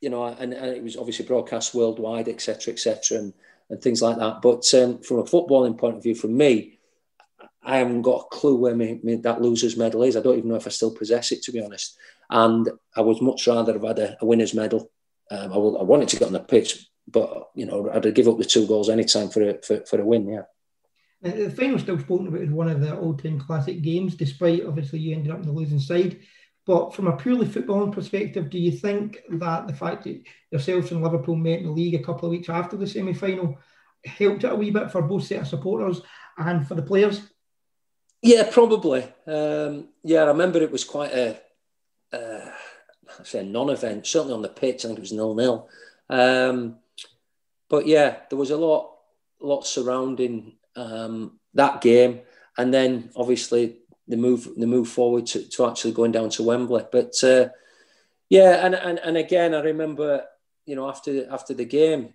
you know, and, and it was obviously broadcast worldwide, et cetera, et cetera, and and things like that. But um, from a footballing point of view, from me, I haven't got a clue where me, me, that loser's medal is. I don't even know if I still possess it, to be honest. And I would much rather have had a, a winner's medal. Um, I, will, I wanted to get on the pitch, but you know, I'd give up the two goals any time for a for, for a win. Yeah. The final still spoken about is one of the all-time classic games, despite obviously you ended up on the losing side. But from a purely footballing perspective, do you think that the fact that yourselves and Liverpool met in the league a couple of weeks after the semi-final helped it a wee bit for both set of supporters and for the players? Yeah, probably. Um, yeah, I remember it was quite a, uh, I'd say a non-event, certainly on the pitch. I think it was nil-nil. Um, but yeah, there was a lot, lot surrounding Um, that game, and then obviously the move, the move forward to, to actually going down to Wembley. But uh, yeah, and, and and again, I remember, you know, after after the game,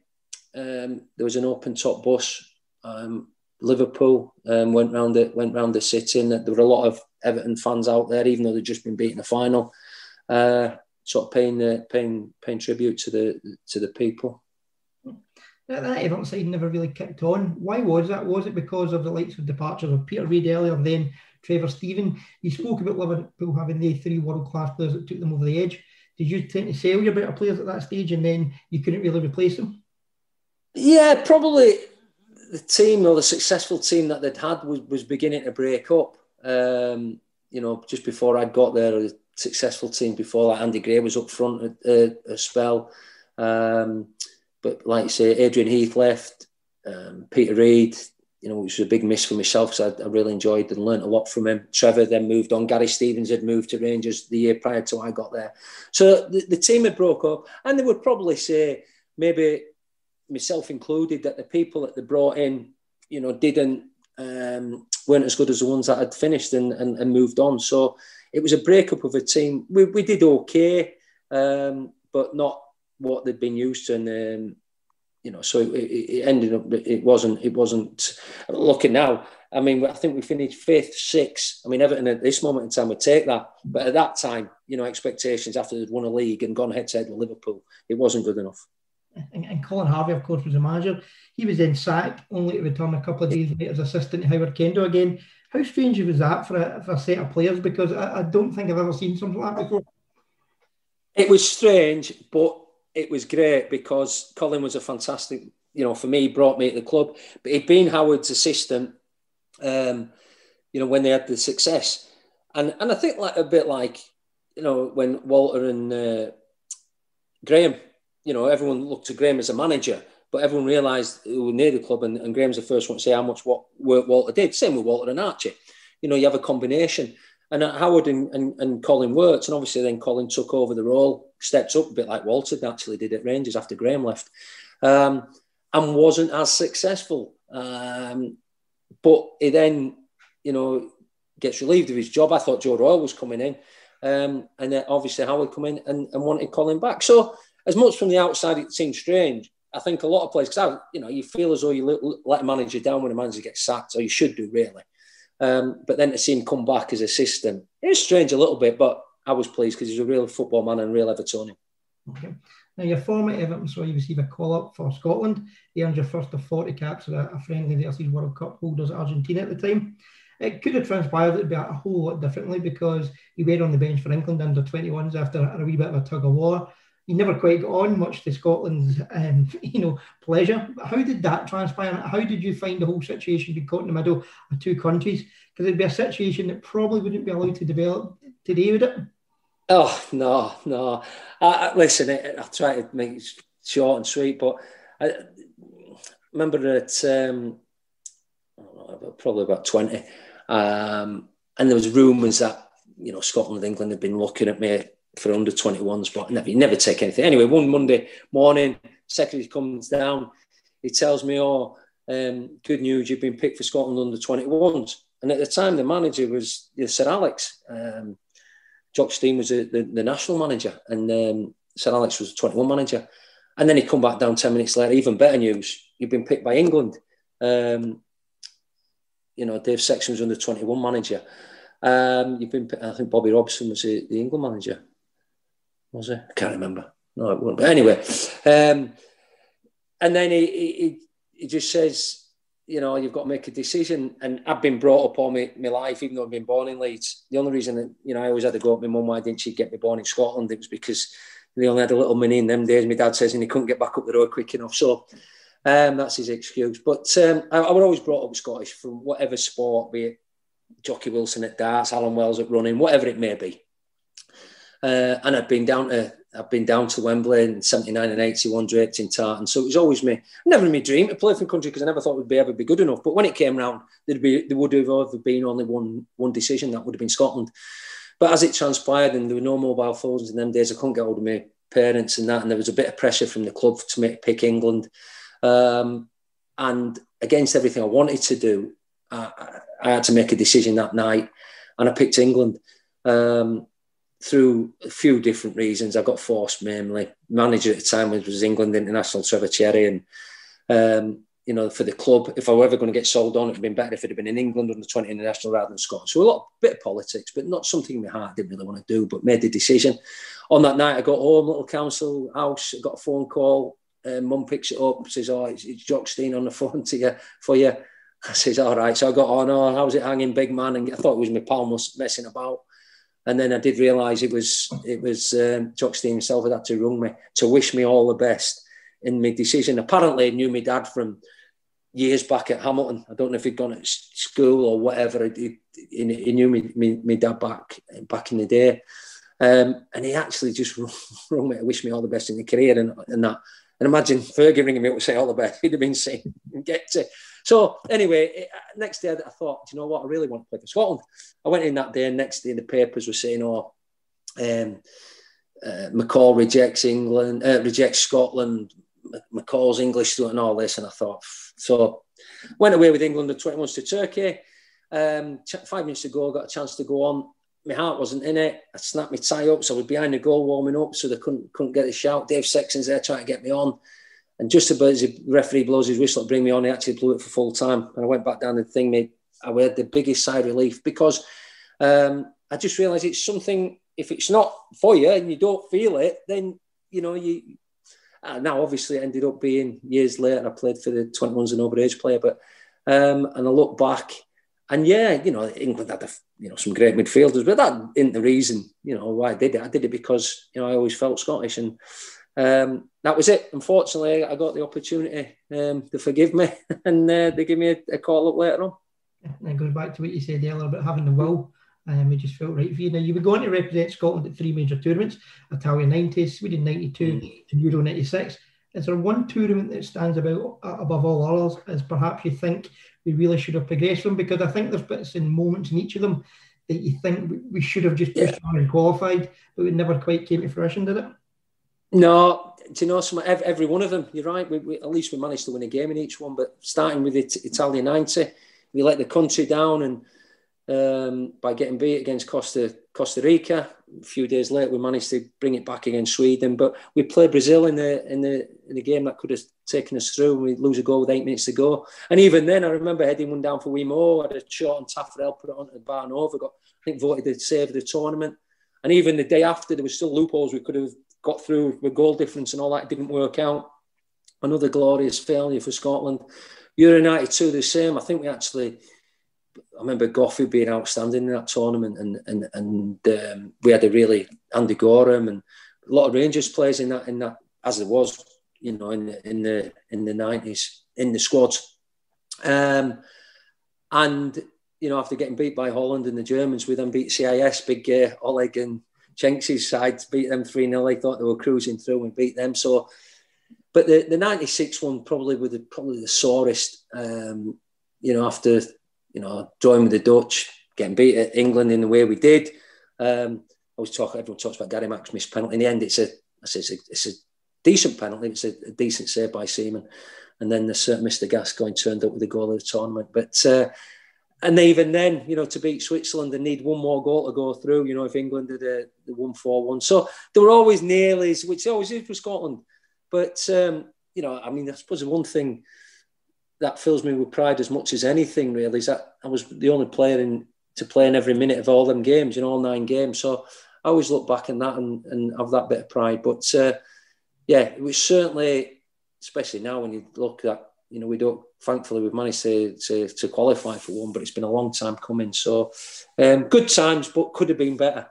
um, there was an open top bus. Um, Liverpool um, went round the went round the city, and there were a lot of Everton fans out there, even though they'd just been beaten the final, uh, sort of paying the paying paying tribute to the to the people. That, that Everton side never really kicked on. Why was that? Was it because of the likes of departures of Peter Reid earlier, then Trevor Stephen? You spoke about Liverpool having the three world-class players that took them over the edge. Did you tend to sell your better players at that stage and then you couldn't really replace them? Yeah, probably the team or the successful team that they'd had was, was beginning to break up. Um, you know, just before I got there, a successful team before that, Andy Gray was up front a, a, a spell. Um But like you say, Adrian Heath left, um, Peter Reid, you know, which was a big miss for myself because I, I really enjoyed and learnt a lot from him. Trevor then moved on. Gary Stevens had moved to Rangers the year prior to I got there. So the, the team had broke up, and they would probably say, maybe myself included, that the people that they brought in, you know, didn't, um, weren't as good as the ones that had finished and, and, and moved on. So it was a breakup of a team. We, we did okay, um, but not what they'd been used to, and um, you know, so it, it ended up. It wasn't. It wasn't. Looking now, I mean, I think we finished fifth, sixth. I mean, Everton at this moment in time would take that, but at that time, you know, expectations after they'd won a league and gone head to head with Liverpool, it wasn't good enough. And, and Colin Harvey, of course, was the manager. He was then sacked, only to return a couple of days later as assistant to Howard Kendall again. How strange was that for a, for a set of players? Because I, I don't think I've ever seen something like that before. It was strange, but it was great because Colin was a fantastic, you know, for me, brought me to the club. But he'd been Howard's assistant, um, you know, when they had the success. And and I think like a bit like, you know, when Walter and uh, Graham, you know, everyone looked to Graham as a manager, but everyone realised who were near the club, and, and Graham's the first one to say how much what work Walter did. Same with Walter and Archie. You know, you have a combination. And Howard and, and, and Colin worked, and obviously then Colin took over the role, stepped up a bit like Walter actually did at Rangers after Graham left, um, and wasn't as successful. Um, but he then, you know, gets relieved of his job. I thought Joe Royle was coming in, um, and then obviously Howard come in and, and wanted Colin back. So as much from the outside it seemed strange, I think a lot of players, because you know, you feel as though you let a manager down when a manager gets sacked, or you should do really. Um, but then to see him come back as assistant, it was strange a little bit, but I was pleased because he's a real football man and a real Evertonian. Okay. Now, your form at Everton saw you receive a call-up for Scotland. You earned your first of forty caps at a friendly versus World Cup holders at Argentina at the time. It could have transpired it'd be a whole lot differently because you were on the bench for England under twenty-ones after a wee bit of a tug of war. You never quite got on, much to Scotland's um, you know, pleasure. How did that transpire? How did you find the whole situation to be caught in the middle of two countries? Because it'd be a situation that probably wouldn't be allowed to develop today, would it? Oh, no, no. I, I, listen, I, I'll try to make it short and sweet, but I, I remember that um, I don't know, probably about twenty, um, and there was rumours that, you know, Scotland and England had been looking at me for under twenty-ones, but never, you never take anything. Anyway, one Monday morning, secretary comes down, he tells me, oh, um, good news, you've been picked for Scotland under twenty-ones. And at the time, the manager was you know, Sir Alex. Um, Jock Stein was the, the, the national manager, and um, Sir Alex was the twenty-one manager. And then he come back down ten minutes later, even better news, you've been picked by England. Um, you know, Dave Sexton was under twenty-one manager. Um, you've been, I think Bobby Robson was the, the England manager. Was it? I can't remember. No, it wasn't. But anyway, um, and then he, he he just says, you know, you've got to make a decision. And I've been brought up all my, my life, even though I've been born in Leeds. The only reason that, you know, I always had to go up to my mum, why didn't she get me born in Scotland? It was because they only had a little money in them days, my dad says, and he couldn't get back up the road quick enough. So um, that's his excuse. But um, I, I was always brought up Scottish from whatever sport, be it Jockey Wilson at darts, Alan Wells at running, whatever it may be. Uh, and I'd been down to I'd been down to Wembley in seventy-nine and eighty-one, draped in tartan. So it was always me, never my dream to play for the country because I never thought we'd be ever be good enough. But when it came round, there'd be there would have ever been only one one decision, that would have been Scotland. But as it transpired, and there were no mobile phones in them days, I couldn't get hold of my parents and that, and there was a bit of pressure from the club to make pick England. Um, and against everything I wanted to do, I, I had to make a decision that night, and I picked England. Um, Through a few different reasons, I got forced mainly. Manager at the time was England international Trevor Cherry, and um, you know, for the club, if I were ever going to get sold on, it'd been better if it had been in England under twenty international rather than Scotland. So a lot, bit of politics, but not something my heart didn't really want to do. But made the decision. On that night, I got home, little council house, I got a phone call. Uh, Mum picks it up, says, "Oh, it's, it's Jock Stein on the phone to you for you." I says, "All right." So I got on. Oh, how's it hanging, big man? And I thought it was my pal messing about. And then I did realise it was it was um, Jock Stein himself had had to rung me to wish me all the best in my decision. Apparently, I knew my dad from years back at Hamilton. I don't know if he'd gone to school or whatever. He, he, he knew me, me, me dad back back in the day, um, and he actually just rung, rung me to wish me all the best in the career and, and that. And imagine Fergie ringing me up to say all the best. He'd have been saying get to. So anyway, next day I thought, do you know what? I really want to play for Scotland. I went in that day, and next day the papers were saying, oh, um, uh, McCall rejects England, uh, rejects Scotland, McCall's English and all this. And I thought, so went away with England at twenty-ones to Turkey. Um, five minutes to go, got a chance to go on. My heart wasn't in it. I snapped my tie up, so I was behind the goal warming up, so they couldn't couldn't get a shout. Dave Sexton's there trying to get me on. And just about as the referee blows his whistle to bring me on, he actually blew it for full time. And I went back down and the thing, mate, I had the biggest sigh of relief because um, I just realised it's something, if it's not for you and you don't feel it, then, you know, you... Uh, now, obviously, it ended up being years later, I played for the twenty-ones and overage player, but... Um, and I look back... And yeah, you know, England had a, you know, some great midfielders, but that isn't the reason, you know, why I did it. I did it because, you know, I always felt Scottish, and um, that was it. Unfortunately, I got the opportunity um, to forgive me, and uh, they gave me a, a call up later on. And it goes back to what you said earlier about having the will, and um, we just felt right for you. Now, you were going to represent Scotland at three major tournaments: Italia ninety, Sweden ninety-two, mm. and Euro ninety-six. Is there one tournament that stands about above all others as perhaps you think we really should have progressed from? Because I think there's bits and moments in each of them that you think we should have just pushed yeah. on and qualified, but it never quite came to fruition, did it? No, do you know, some, every one of them, you're right, we, we, at least we managed to win a game in each one, but starting with it, Italia ninety, we let the country down and um, by getting beat against Costa, Costa Rica. a few days later, we managed to bring it back against Sweden. But we played Brazil in the in the in the game that could have taken us through, and we lose a goal with eight minutes to go. And even then, I remember heading one down for Wemo, had a shot on Tafarel, put it onto the bar and over. Got, I think, voted the save of the tournament. And even the day after, there was still loopholes we could have got through with goal difference and all that. It didn't work out. Another glorious failure for Scotland. Euro ninety-two, the same. I think we actually. I remember Goffey being outstanding in that tournament, and and and um, we had a really Andy Gorham and a lot of Rangers players in that in that as there was, you know, in the, in the in the nineties in the squads, um, and you know, after getting beat by Holland and the Germans, we then beat C I S, big uh, Oleg and Cenk's side, beat them three nil. They thought they were cruising through and beat them. So, but the the ninety-six one probably was the, probably the sorest, um, you know, after. You know, drawing with the Dutch, getting beat at England in the way we did. Um, I was talking. Everyone talks about Gary Mack's missed penalty. In the end, it's a, I say it's a, it's a decent penalty. It's a, a decent save by Seaman, and then the uh, Mister Gascoigne turned up with the goal of the tournament. But uh, and even then, you know, to beat Switzerland, they need one more goal to go through. You know, if England had uh, the one four one, so there were always nearlies, which always is for Scotland. But um, you know, I mean, I suppose the one thing that fills me with pride as much as anything, really, is that I was the only player in to play in every minute of all them games, in all nine games. So I always look back on that and, and have that bit of pride. But uh, yeah, it was certainly, especially now when you look at, you know, we don't, thankfully we've managed to, to, to qualify for one, but it's been a long time coming. So um, good times, but could have been better.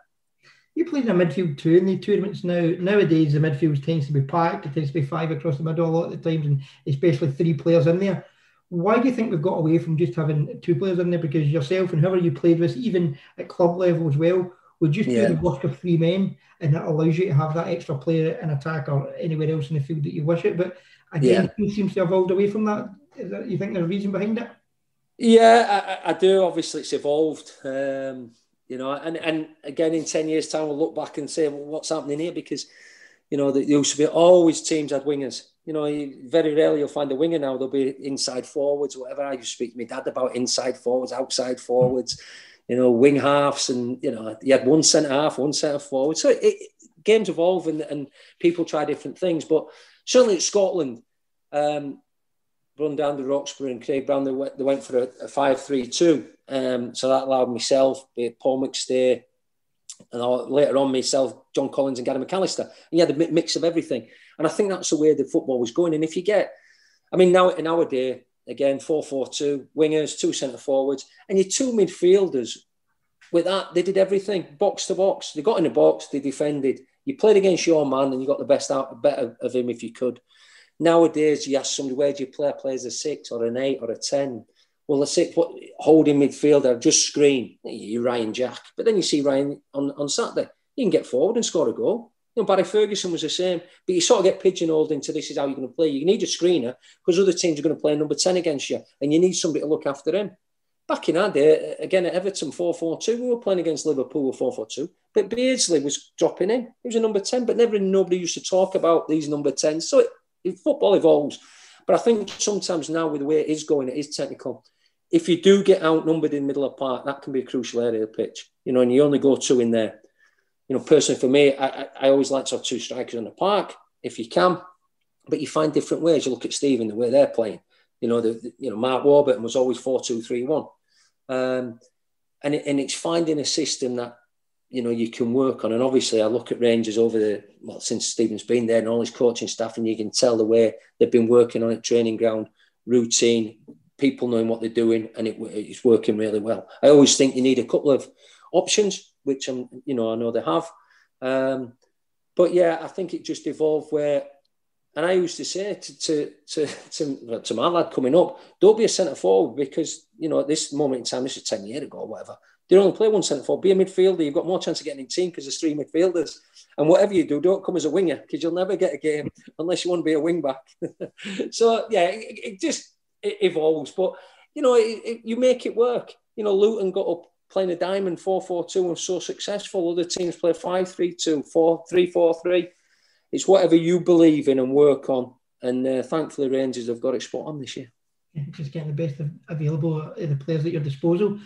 You played in a midfield two in the tournaments now. Nowadays, the midfield tends to be packed. It tends to be five across the middle a lot of the times, and especially three players in there. Why do you think we've got away from just having two players in there? Because yourself and whoever you played with, even at club level as well, would just do yeah. the work of three men, and that allows you to have that extra player in attack or anywhere else in the field that you wish it. But again, yeah. it seems to have evolved away from that. Is that. You think there's a reason behind it? Yeah, I, I do. Obviously, it's evolved. Um, you know, and, and again, in ten years' time, we'll look back and say, well, what's happening here? Because, you know, there used to be always teams had wingers. You know, very rarely you'll find a winger now. They'll be inside forwards, whatever. I used to speak to my dad about inside forwards, outside forwards, you know, wing halves. And, you know, you had one centre-half, one centre-forward. So it, games evolve and, and people try different things. But certainly at Scotland, um, run down to Roxburgh and Craig Brown, they went, they went for a five three two. Um, so that allowed myself, Paul McStay, and later on myself, John Collins and Gary McAllister. And you had a mix of everything. And I think that's the way the football was going. And if you get, I mean, now in our day, again, four four two, wingers, two centre-forwards, and your two midfielders, with that, they did everything, box to box. They got in the box, they defended. You played against your man and you got the best out, better of him if you could. Nowadays, you ask somebody, where do you play? I play as a six or an eight or a ten. Well, the six, what, holding midfielder, just screen. You're Ryan Jack. But then you see Ryan on, on Saturday. You can get forward and score a goal. You know, Barry Ferguson was the same, but you sort of get pigeonholed into this is how you're going to play. You need a screener because other teams are going to play number ten against you, and you need somebody to look after him. Back in our day, again at Everton, four four two, we were playing against Liverpool with four four two, but Beardsley was dropping in. He was a number ten, but never nobody used to talk about these number tens. So it, it, football evolves. But I think sometimes now with the way it is going, it is technical. If you do get outnumbered in the middle of the park, that can be a crucial area of the pitch, you know, and you only go two in there. You know, personally for me, I, I, I always like to have two strikers on the park if you can, but you find different ways. You look at Stephen, the way they're playing. You know, the, the, you know Mark Warburton was always four two three one, um, and it, and it's finding a system that you know you can work on. And obviously, I look at Rangers over the well since Stephen's been there and all his coaching staff, and you can tell the way they've been working on it, training ground routine, people knowing what they're doing, and it, it's working really well. I always think you need a couple of options, which I'm, you know, I know they have. Um, but yeah, I think it just evolved where, and I used to say to to to, to, to my lad coming up, don't be a centre forward because, you know, at this moment in time, this is ten years ago or whatever, they only play one centre forward. Be a midfielder. You've got more chance of getting in team because there's three midfielders. And whatever you do, don't come as a winger because you'll never get a game unless you want to be a wing back. So yeah, it, it just it evolves. But, you know, it, it, you make it work. You know, Luton got up playing a diamond four four two and so successful. Other teams play five three two, four three four three. It's whatever you believe in and work on. And uh, thankfully, Rangers have got it spot on this year. Yeah, just getting the best available of the players at your disposal.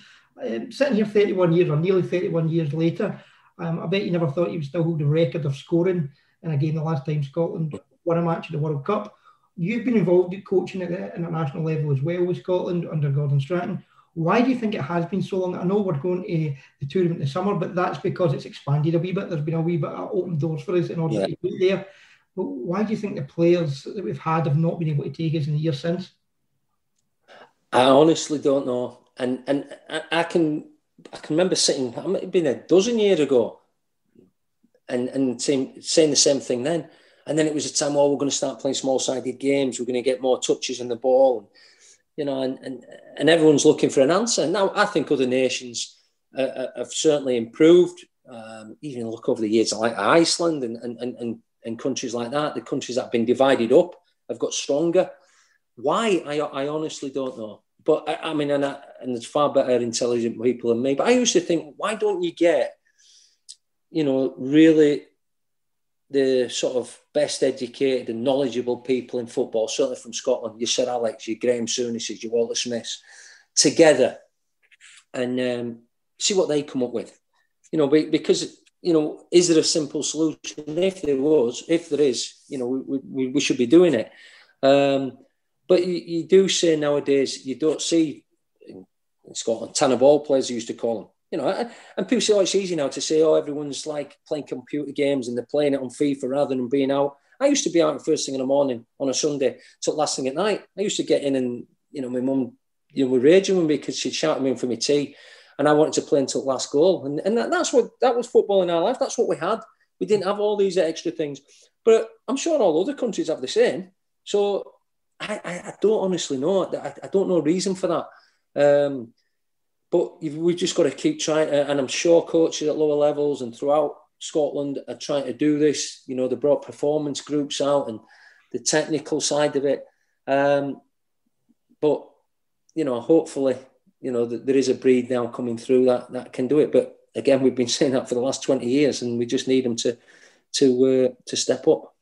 Um, sitting here thirty-one years or nearly thirty-one years later, Um, I bet you never thought you would still hold the record of scoring in a game the last time Scotland won a match in the World Cup. You've been involved in coaching at the international level as well with Scotland under Gordon Strachan. Why do you think it has been so long? I know we're going to the tournament this summer, but that's because it's expanded a wee bit. There's been a wee bit of open doors for us in order yeah. to be there. But why do you think the players that we've had have not been able to take us in the years since? I honestly don't know. And and I, I can I can remember sitting, it might have been a dozen years ago, and, and same, saying the same thing then. And then it was a time, oh, we're going to start playing small-sided games. We're going to get more touches on the ball. You know, and, and, and everyone's looking for an answer. Now, I think other nations uh, have certainly improved. Um, even look over the years, like Iceland and, and, and, and countries like that, the countries that have been divided up have got stronger. Why? I, I honestly don't know. But, I, I mean, and, I, and there's far better intelligent people than me, but I used to think, why don't you get, you know, really the sort of best educated and knowledgeable people in football, certainly from Scotland, your Sir Alex, your Graham Souness's, your Walter Smiths, together and um, see what they come up with. You know, because, you know, is there a simple solution? If there was, if there is, you know, we, we, we should be doing it. Um, but you, you do see nowadays, you don't see in Scotland, Tanner ball players, used to call them. You know, and people say, oh, it's easy now to say, oh, everyone's like playing computer games and they're playing it on FIFA rather than being out. I used to be out first thing in the morning on a Sunday till last thing at night. I used to get in and, you know, my mum, you know, was raging with me because she'd shouted me in for my tea and I wanted to play until the last goal. And, and that, that's what, that was football in our life. That's what we had. We didn't have all these extra things. But I'm sure all other countries have the same. So I, I, I don't honestly know. I, I don't know reason for that. Um But we've just got to keep trying. And I'm sure coaches at lower levels and throughout Scotland are trying to do this. You know, they brought performance groups out and the technical side of it. Um, but, you know, hopefully, you know, there is a breed now coming through that, that can do it. But again, we've been saying that for the last twenty years and we just need them to, to, uh, to step up.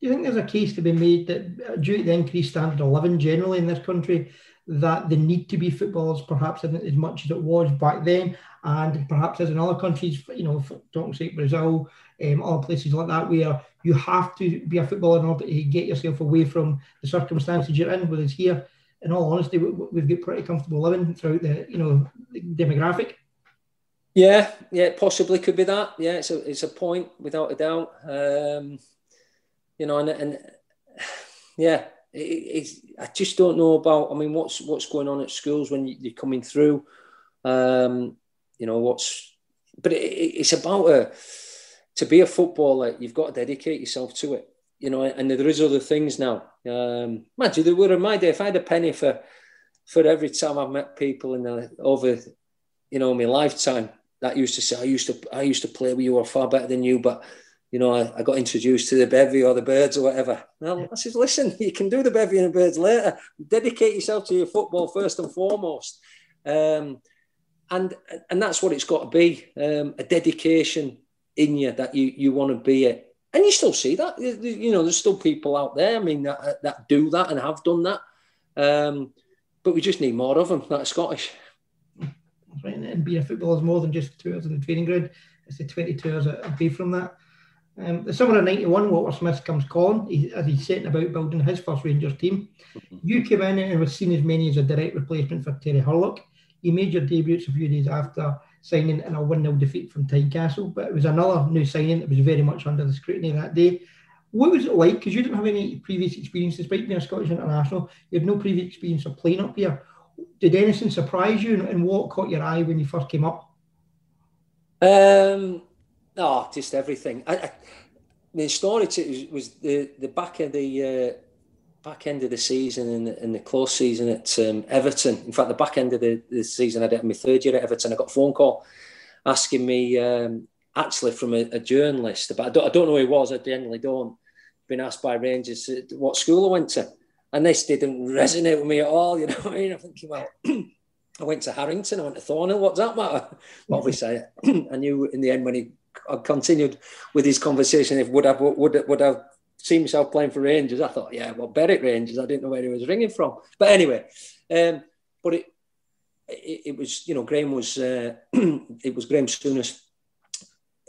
Do you think there's a case to be made that due to the increased standard of living generally in this country, that the need to be footballers perhaps isn't as much as it was back then, and perhaps as in other countries, you know, for talking sake, Brazil, um, other places like that, where you have to be a footballer in order to get yourself away from the circumstances you're in, whereas here, in all honesty, we, we've got pretty comfortable living throughout the, you know, the demographic. Yeah, yeah, possibly could be that. Yeah, it's a, it's a point, without a doubt. Um, you know, and, and yeah, It's, I just don't know about, I mean, what's what's going on at schools when you're coming through, um, you know, what's, but it, it's about, a, to be a footballer, you've got to dedicate yourself to it, you know, and there is other things now. Um, imagine there were in my day, if I had a penny for for every time I've met people in the, over, you know, my lifetime, that used to say, I used to, I used to play with you, or far better than you, but you know, I, I got introduced to the bevy or the birds or whatever. Well, I said, listen, you can do the bevy and the birds later. Dedicate yourself to your football first and foremost. Um, and and that's what it's got to be, um, a dedication in you that you, you want to be it. And you still see that. You know, there's still people out there, I mean, that, that do that and have done that. Um, but we just need more of them, that's Scottish. Right, and being a footballer is more than just two hours in the training ground. It's the twenty-two hours away from that. Um, the summer of ninety-one, Walter Smith comes calling he, as he's setting about building his first Rangers team. You came in and was seen as many as a direct replacement for Terry Hurlock. You made your debut a few days after signing in a one nil defeat from Tynecastle, but it was another new signing that was very much under the scrutiny that day. What was it like? Because you didn't have any previous experience, despite being a Scottish international, you had no previous experience of playing up here. Did anything surprise you, and what caught your eye when you first came up? Um... Oh, just everything. I, I, the story to, was the, the back of the uh, back end of the season and the, and the close season at um, Everton. In fact, the back end of the, the season I did my third year at Everton, I got a phone call asking me um, actually from a, a journalist about I don't, I don't know who he was. I generally don't. Been asked by Rangers what school I went to, and this didn't resonate with me at all. You know what I mean? I'm thinking, well. I went to Harrington. I went to Thornhill. What's that matter? Well, obviously, I knew in the end when he continued with his conversation, if would I would would I see myself playing for Rangers? I thought, yeah, well, Berwick Rangers. I didn't know where he was ringing from, but anyway, um, but it, it it was you know Graham was uh, it was Graham Souness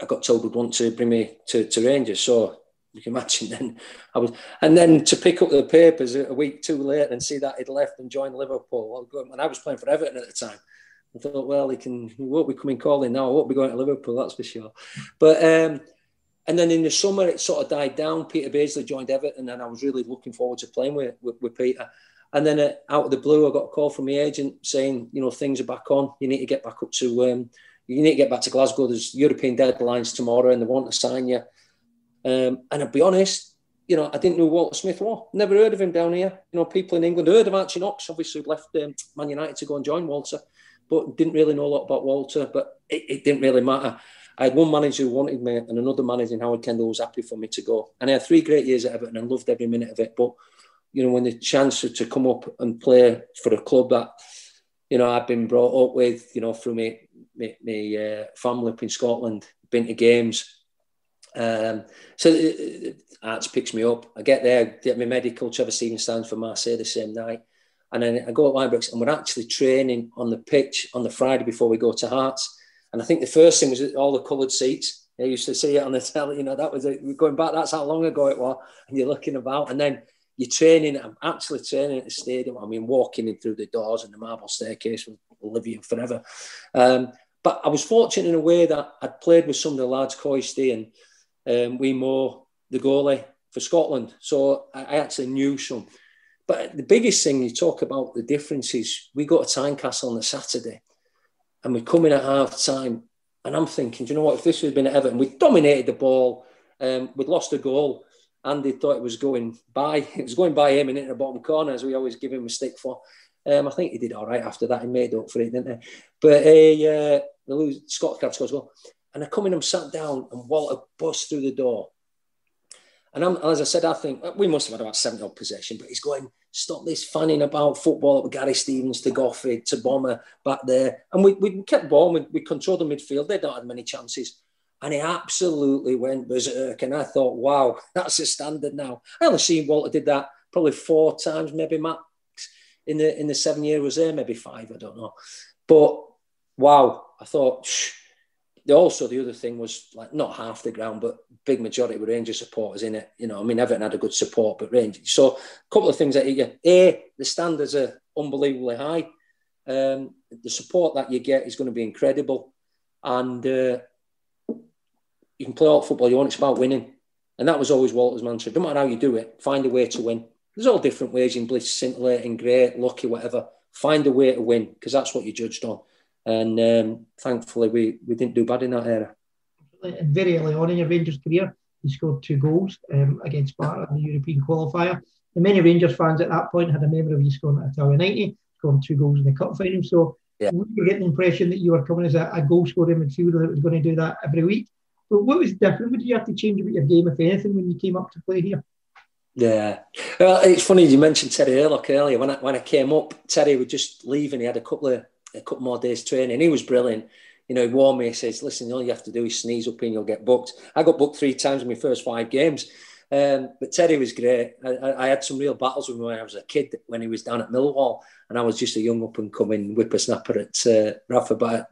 I got told would want to bring me to, to Rangers. So you can imagine then I was, and then to pick up the papers a week too late and see that he'd left and joined Liverpool. And I was playing for Everton at the time. I thought, well, he can, he won't be coming calling now. I won't be going to Liverpool, that's for sure. But um, and then in the summer it sort of died down. Peter Beardsley joined Everton, and I was really looking forward to playing with with, with Peter. And then uh, out of the blue, I got a call from the agent saying, you know, things are back on. You need to get back up to, um, you need to get back to Glasgow. There's European deadlines tomorrow, and they want to sign you. Um, and I'll be honest, you know, I didn't know Walter Smith was. Never heard of him down here. You know, people in England heard of Archie Knox, obviously, who left um, Man United to go and join Walter, but didn't really know a lot about Walter. But it, it didn't really matter. I had one manager who wanted me, and another manager in Howard Kendall was happy for me to go. And I had three great years at Everton and loved every minute of it. But you know, when the chance to come up and play for a club that, you know, I've been brought up with, you know, through my, my, my uh, family up in Scotland, been to games. Um, so Arts picks me up. I get there, get my medical. Trevor Stevens stands for Marseille the same night. And then I go at Ibrox, and we're actually training on the pitch on the Friday before we go to Hearts. And I think the first thing was all the coloured seats. I used to see it on the telly, you know, that was it. Going back, that's how long ago it was. And you're looking about, and then you're training. I'm actually training at the stadium. I mean, walking in through the doors and the marble staircase will live you forever. Um, but I was fortunate in a way that I'd played with some of the lads, Coisty and um, Wee Moore, the goalie for Scotland. So I, I actually knew some. But the biggest thing you talk about, the difference is we got to Tynecastle on the Saturday and we're coming at half time. And I'm thinking, do you know what? If this had been at Everton, we dominated the ball, um, we'd lost a goal. Andy thought it was going by. It was going by him and into the bottom corner, as we always give him a stick for. Um, I think he did all right after that. He made up for it, didn't he? But uh, uh, the lose, Scott Crab scores well. And I come in, I'm sat down, and Walter busts through the door. And I'm, as I said, I think we must have had about seventy-odd possession, but he's going, stop this fanning about football up with Gary Stevens to Goffey to Bomber back there. And we, we kept ball, we, we controlled the midfield. They'd not had many chances. And he absolutely went berserk. And I thought, wow, that's the standard now. I only seen Walter did that probably four times, maybe max, in the in the seven year was there, maybe five, I don't know. But wow, I thought, shh. Also, the other thing was, like, not half the ground, but big majority were Rangers supporters in it. You know, I mean, Everton had a good support, but Rangers. So a couple of things that you A, the standards are unbelievably high. Um, the support that you get is going to be incredible. And uh, you can play all football you want. It's about winning. And that was always Walter's mantra. No matter how you do it, find a way to win. There's all different ways in bliss, scintillating, great, lucky, whatever. Find a way to win, because that's what you're judged on. And um, thankfully, we, we didn't do bad in that era. Very early on in your Rangers career, you scored two goals um, against Sparta in the European qualifier. And many Rangers fans at that point had a memory of you scoring at Italia ninety, scoring two goals in the cup final. So yeah. We were getting the impression that you were coming as a, a goal-scoring midfielder that was going to do that every week. But what was different? What did you have to change about your game, if anything, when you came up to play here? Yeah. Well, it's funny you mentioned Terry Airlock earlier. When I, when I came up, Terry was just leaving. He had a couple of a couple more days training. He was brilliant. You know, he warned me. He says, listen, all you have to do is sneeze up and you'll get booked. I got booked three times in my first five games. Um, but Terry was great. I, I had some real battles with him when I was a kid, when he was down at Millwall. And I was just a young up-and-coming whippersnapper at uh, Rafa. But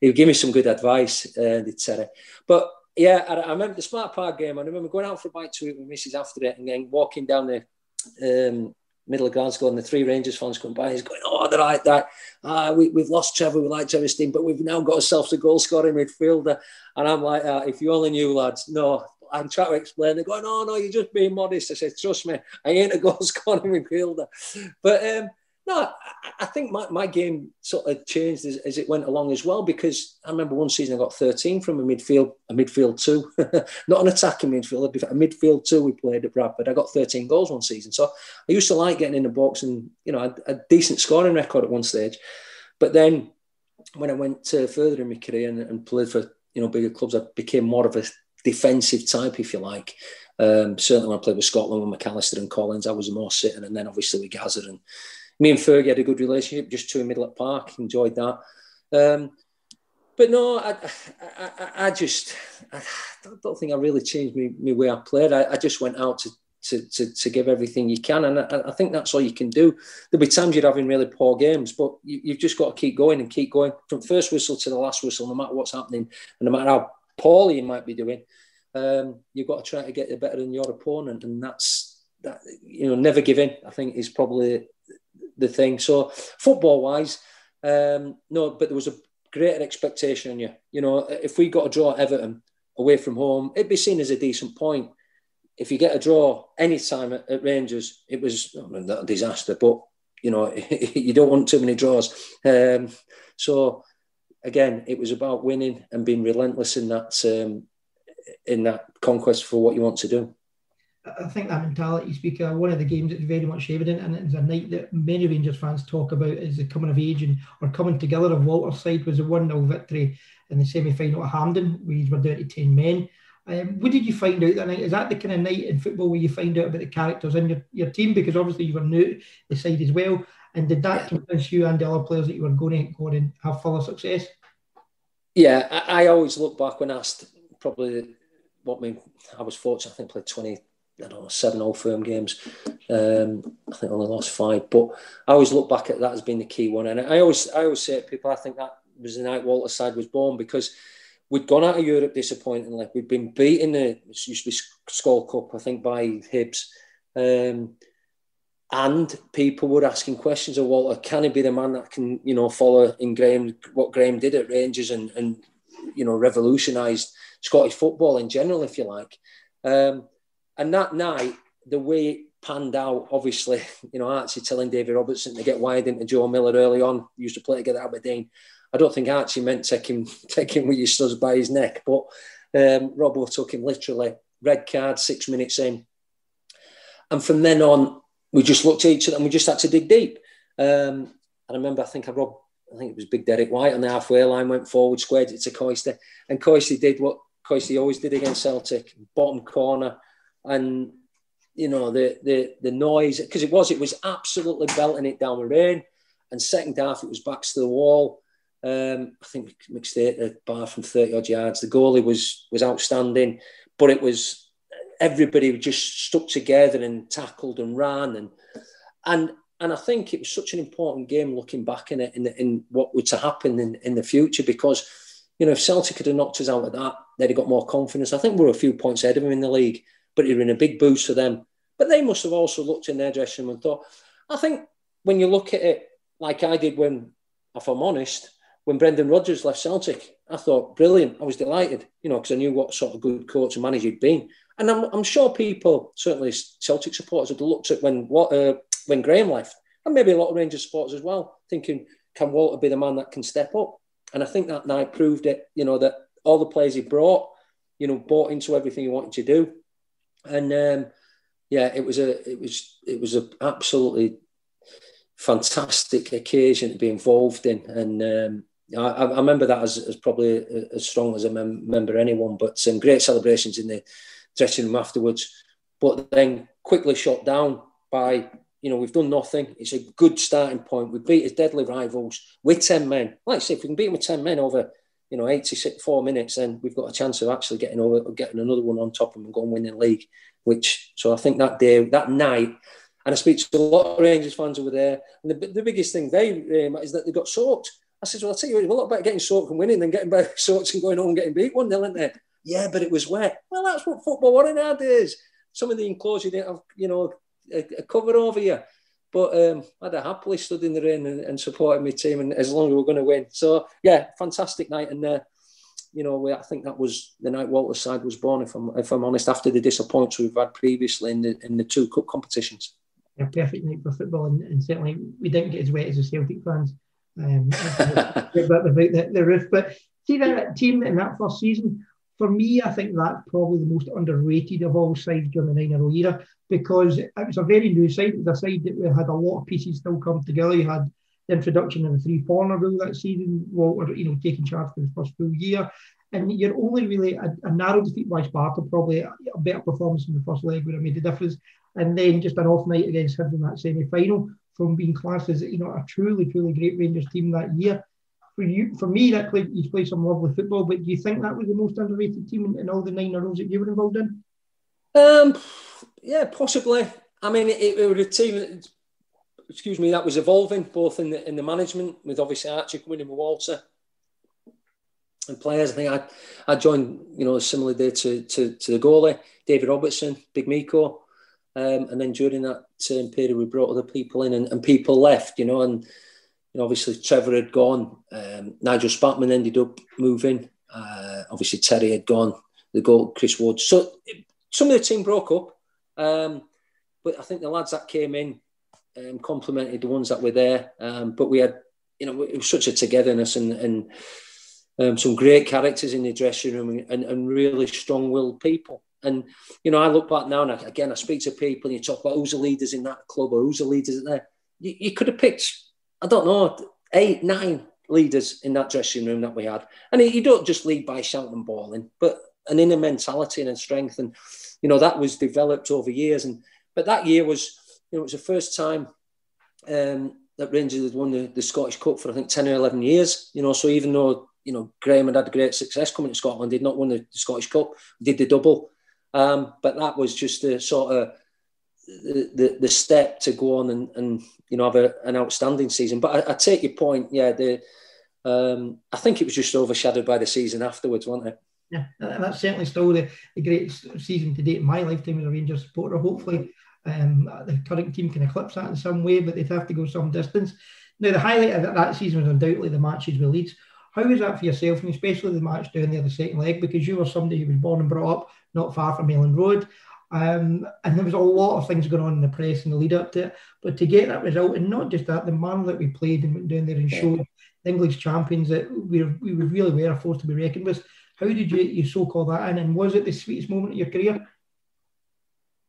he gave me some good advice, uh, did Terry. But yeah, I, I remember the Smart Park game. I remember going out for a bite to eat with Missus after it, and then walking down the um, middle of Glasgow, and the three Rangers fans come by. He's going, oh, they're like that. Uh, we, we've lost Trevor, we like Trevor's team, but we've now got ourselves a goal-scoring midfielder. And I'm like, uh, if you only knew, lads. No, I'm trying to explain. They're going, no, no, you're just being modest. I said, trust me, I ain't a goal-scoring midfielder. But um, no, I, I think my, my game sort of changed as, as it went along as well, because I remember one season I got thirteen from a midfield, a midfield two, not an attacking midfielder, a midfield two we played at Bradford. I got thirteen goals one season. So I used to like getting in the box, and, you know, I had a decent scoring record at one stage. But then when I went uh, further in my career and, and played for, you know, bigger clubs, I became more of a defensive type, if you like. Um, certainly when I played with Scotland, with McAllister and Collins, I was more sitting, and then obviously with Gazza and me and Fergie had a good relationship, just two in middle at Park, enjoyed that. Um, but no, I, I, I just, I don't think I really changed my, my way I played. I, I just went out to, to, to, to give everything you can. And I, I think that's all you can do. There'll be times you're having really poor games, but you, you've just got to keep going and keep going from first whistle to the last whistle, no matter what's happening and no matter how Paulie might be doing, um, you've got to try to get the better than your opponent, and that's that. You know, never give in, I think, is probably the thing. So football wise, um, no, but there was a greater expectation on you. You know, if we got a draw at Everton away from home, it'd be seen as a decent point. If you get a draw any time at, at Rangers, it was I mean, not a disaster, but you know, you don't want too many draws. Um, so again, it was about winning and being relentless in that um, in that conquest for what you want to do. I think that mentality you speak of, one of the games that's very much evident, and it's a night that many Rangers fans talk about, is the coming of age and or coming together of Walter's side, was a one nil victory in the semi-final at Hamden. We were down to ten men. Um, what did you find out that night? Is that the kind of night in football where you find out about the characters in your, your team? Because obviously you were new to the side as well. And did that convince you and the other players that you were going to go on and have further success? Yeah, I, I always look back when asked, probably what me, I was fortunate, I think I played twenty, I don't know, seven all firm games. Um, I think I only lost five. But I always look back at that as being the key one. And I always, I always say to people, I think that was the night Walter's side was born, because we'd gone out of Europe disappointingly. We'd been beaten, it used to be Skull Cup, I think, by Hibs. Um, and people were asking questions of Walter, can he be the man that can, you know, follow in Graham, what Graham did at Rangers and, and you know, revolutionised Scottish football in general, if you like. Um, and that night, the way it panned out, obviously, you know, Archie telling David Robertson to get wide into Joe Miller early on, he used to play together at Aberdeen. I don't think Archie meant take him, take him with your studs by his neck, but um, Robbo took him literally. Red card, six minutes in. And from then on, we just looked at each other and we just had to dig deep. Um, I remember, I think I robbed, I think it was Big Derek White on the halfway line, went forward, squared it to Coiste. And Coiste did what Coiste always did against Celtic, bottom corner. And, you know, the the, the noise, because it was, it was absolutely belting it down with rain. And second half, it was backs to the wall. Um, I think we mixed it at a bar from thirty-odd yards. The goalie was was outstanding, but it was everybody just stuck together and tackled and ran. And and and I think it was such an important game looking back in it, in, the, in what was to happen in, in the future, because, you know, if Celtic had knocked us out of that, they'd have got more confidence. I think we were a few points ahead of them in the league, but it was in a big boost for them. But they must have also looked in their dressing room and thought, I think when you look at it like I did when, if I'm honest, when Brendan Rodgers left Celtic, I thought, brilliant. I was delighted, you know, because I knew what sort of good coach and manager he'd been. And I'm, I'm sure people, certainly Celtic supporters, had looked at when what, uh, when Graham left, and maybe a lot of Rangers supporters as well, thinking, can Walter be the man that can step up? And I think that night proved it, you know, that all the players he brought, you know, bought into everything he wanted to do. And, um, yeah, it was a, it was, it was a absolutely fantastic occasion to be involved in. And, um, I, I remember that as, as probably as strong as I mem- remember anyone, but some great celebrations in the dressing room afterwards. But then quickly shot down by, you know, we've done nothing. It's a good starting point. We beat his deadly rivals with ten men. Like I say, if we can beat them with ten men over, you know, eighty-four minutes, then we've got a chance of actually getting over, getting another one on top of them and going and winning the league. Which, so I think that day, that night, and I speak to a lot of Rangers fans over there, and the, the biggest thing they um, is that they got soaked. I said, well, I'll tell you, it's a lot better getting soaked and winning than getting by soaked and going home and getting beat one nil, isn't it? Yeah, but it was wet. Well, that's what football were in our days. Some of the enclosure didn't have, you know, a, a cover over you. But um, I'd have happily stood in the rain and, and supported my team, and as long as we were going to win. So, yeah, fantastic night. And, uh, you know, we, I think that was the night Walter's side was born, if I'm, if I'm honest, after the disappointments we've had previously in the, in the two cup competitions. A perfect night for football, and, and certainly we didn't get as wet as the Celtic fans. Um, about the, the roof, but see that team in that first season, for me, I think that's probably the most underrated of all sides during the nine oh era, because it was a very new side. It was a side that we had a lot of pieces still come together. You had the introduction of the three-corner rule that season, Walter, you know, taking charge for his first full year, and you're only really a, a narrow defeat by Sparta, probably a, a better performance in the first leg would have made a difference, and then just an off night against him in that semi-final, from being classed as, you know, a truly, truly great Rangers team that year. For you, for me, that played, you played some lovely football, but do you think that was the most underrated team in, in all the nine rows that you were involved in? Um, yeah, possibly. I mean, it, it was a team, excuse me, that was evolving, both in the, in the management, with obviously Archie coming in with Walter, and players. I think I I joined, you know, similar day to, to, to the goalie, David Robertson, Big Miko. Um, and then during that same period, we brought other people in and, and people left, you know, and you know, obviously Trevor had gone. Um, Nigel Spatman ended up moving. Uh, obviously Terry had gone, the goal, Chris Ward. So some of the team broke up. Um, but I think the lads that came in um, complemented the ones that were there. Um, but we had, you know, it was such a togetherness and, and um, some great characters in the dressing room and, and, and really strong-willed people. And, you know, I look back now and I, again, I speak to people and you talk about who's the leaders in that club or who's the leaders in there. You, you could have picked, I don't know, eight, nine leaders in that dressing room that we had. And you don't just lead by shouting and bawling, but an inner mentality and a strength. And, you know, that was developed over years. And but that year was, you know, it was the first time um, that Rangers had won the, the Scottish Cup for, I think, ten or eleven years. You know, so even though, you know, Graham had had great success coming to Scotland, did not win the Scottish Cup, did the double. Um, but that was just the sort of the, the, the step to go on and, and you know, have a, an outstanding season. But I, I take your point, yeah. The, um, I think it was just overshadowed by the season afterwards, wasn't it? Yeah, that's certainly still the, the great season to date in my lifetime as a Rangers supporter. Hopefully um, the current team can eclipse that in some way, but they'd have to go some distance. Now, the highlight of that season was undoubtedly the matches with Leeds. How was that for yourself, and especially the match down there, the second leg, because you were somebody who was born and brought up not far from Elland Road, um, and there was a lot of things going on in the press in the lead up to it, but to get that result, and not just that, the manner that we played and went down there and showed the English champions that we we really were a force to be reckoned with. How did you, you soak all that in, and was it the sweetest moment of your career?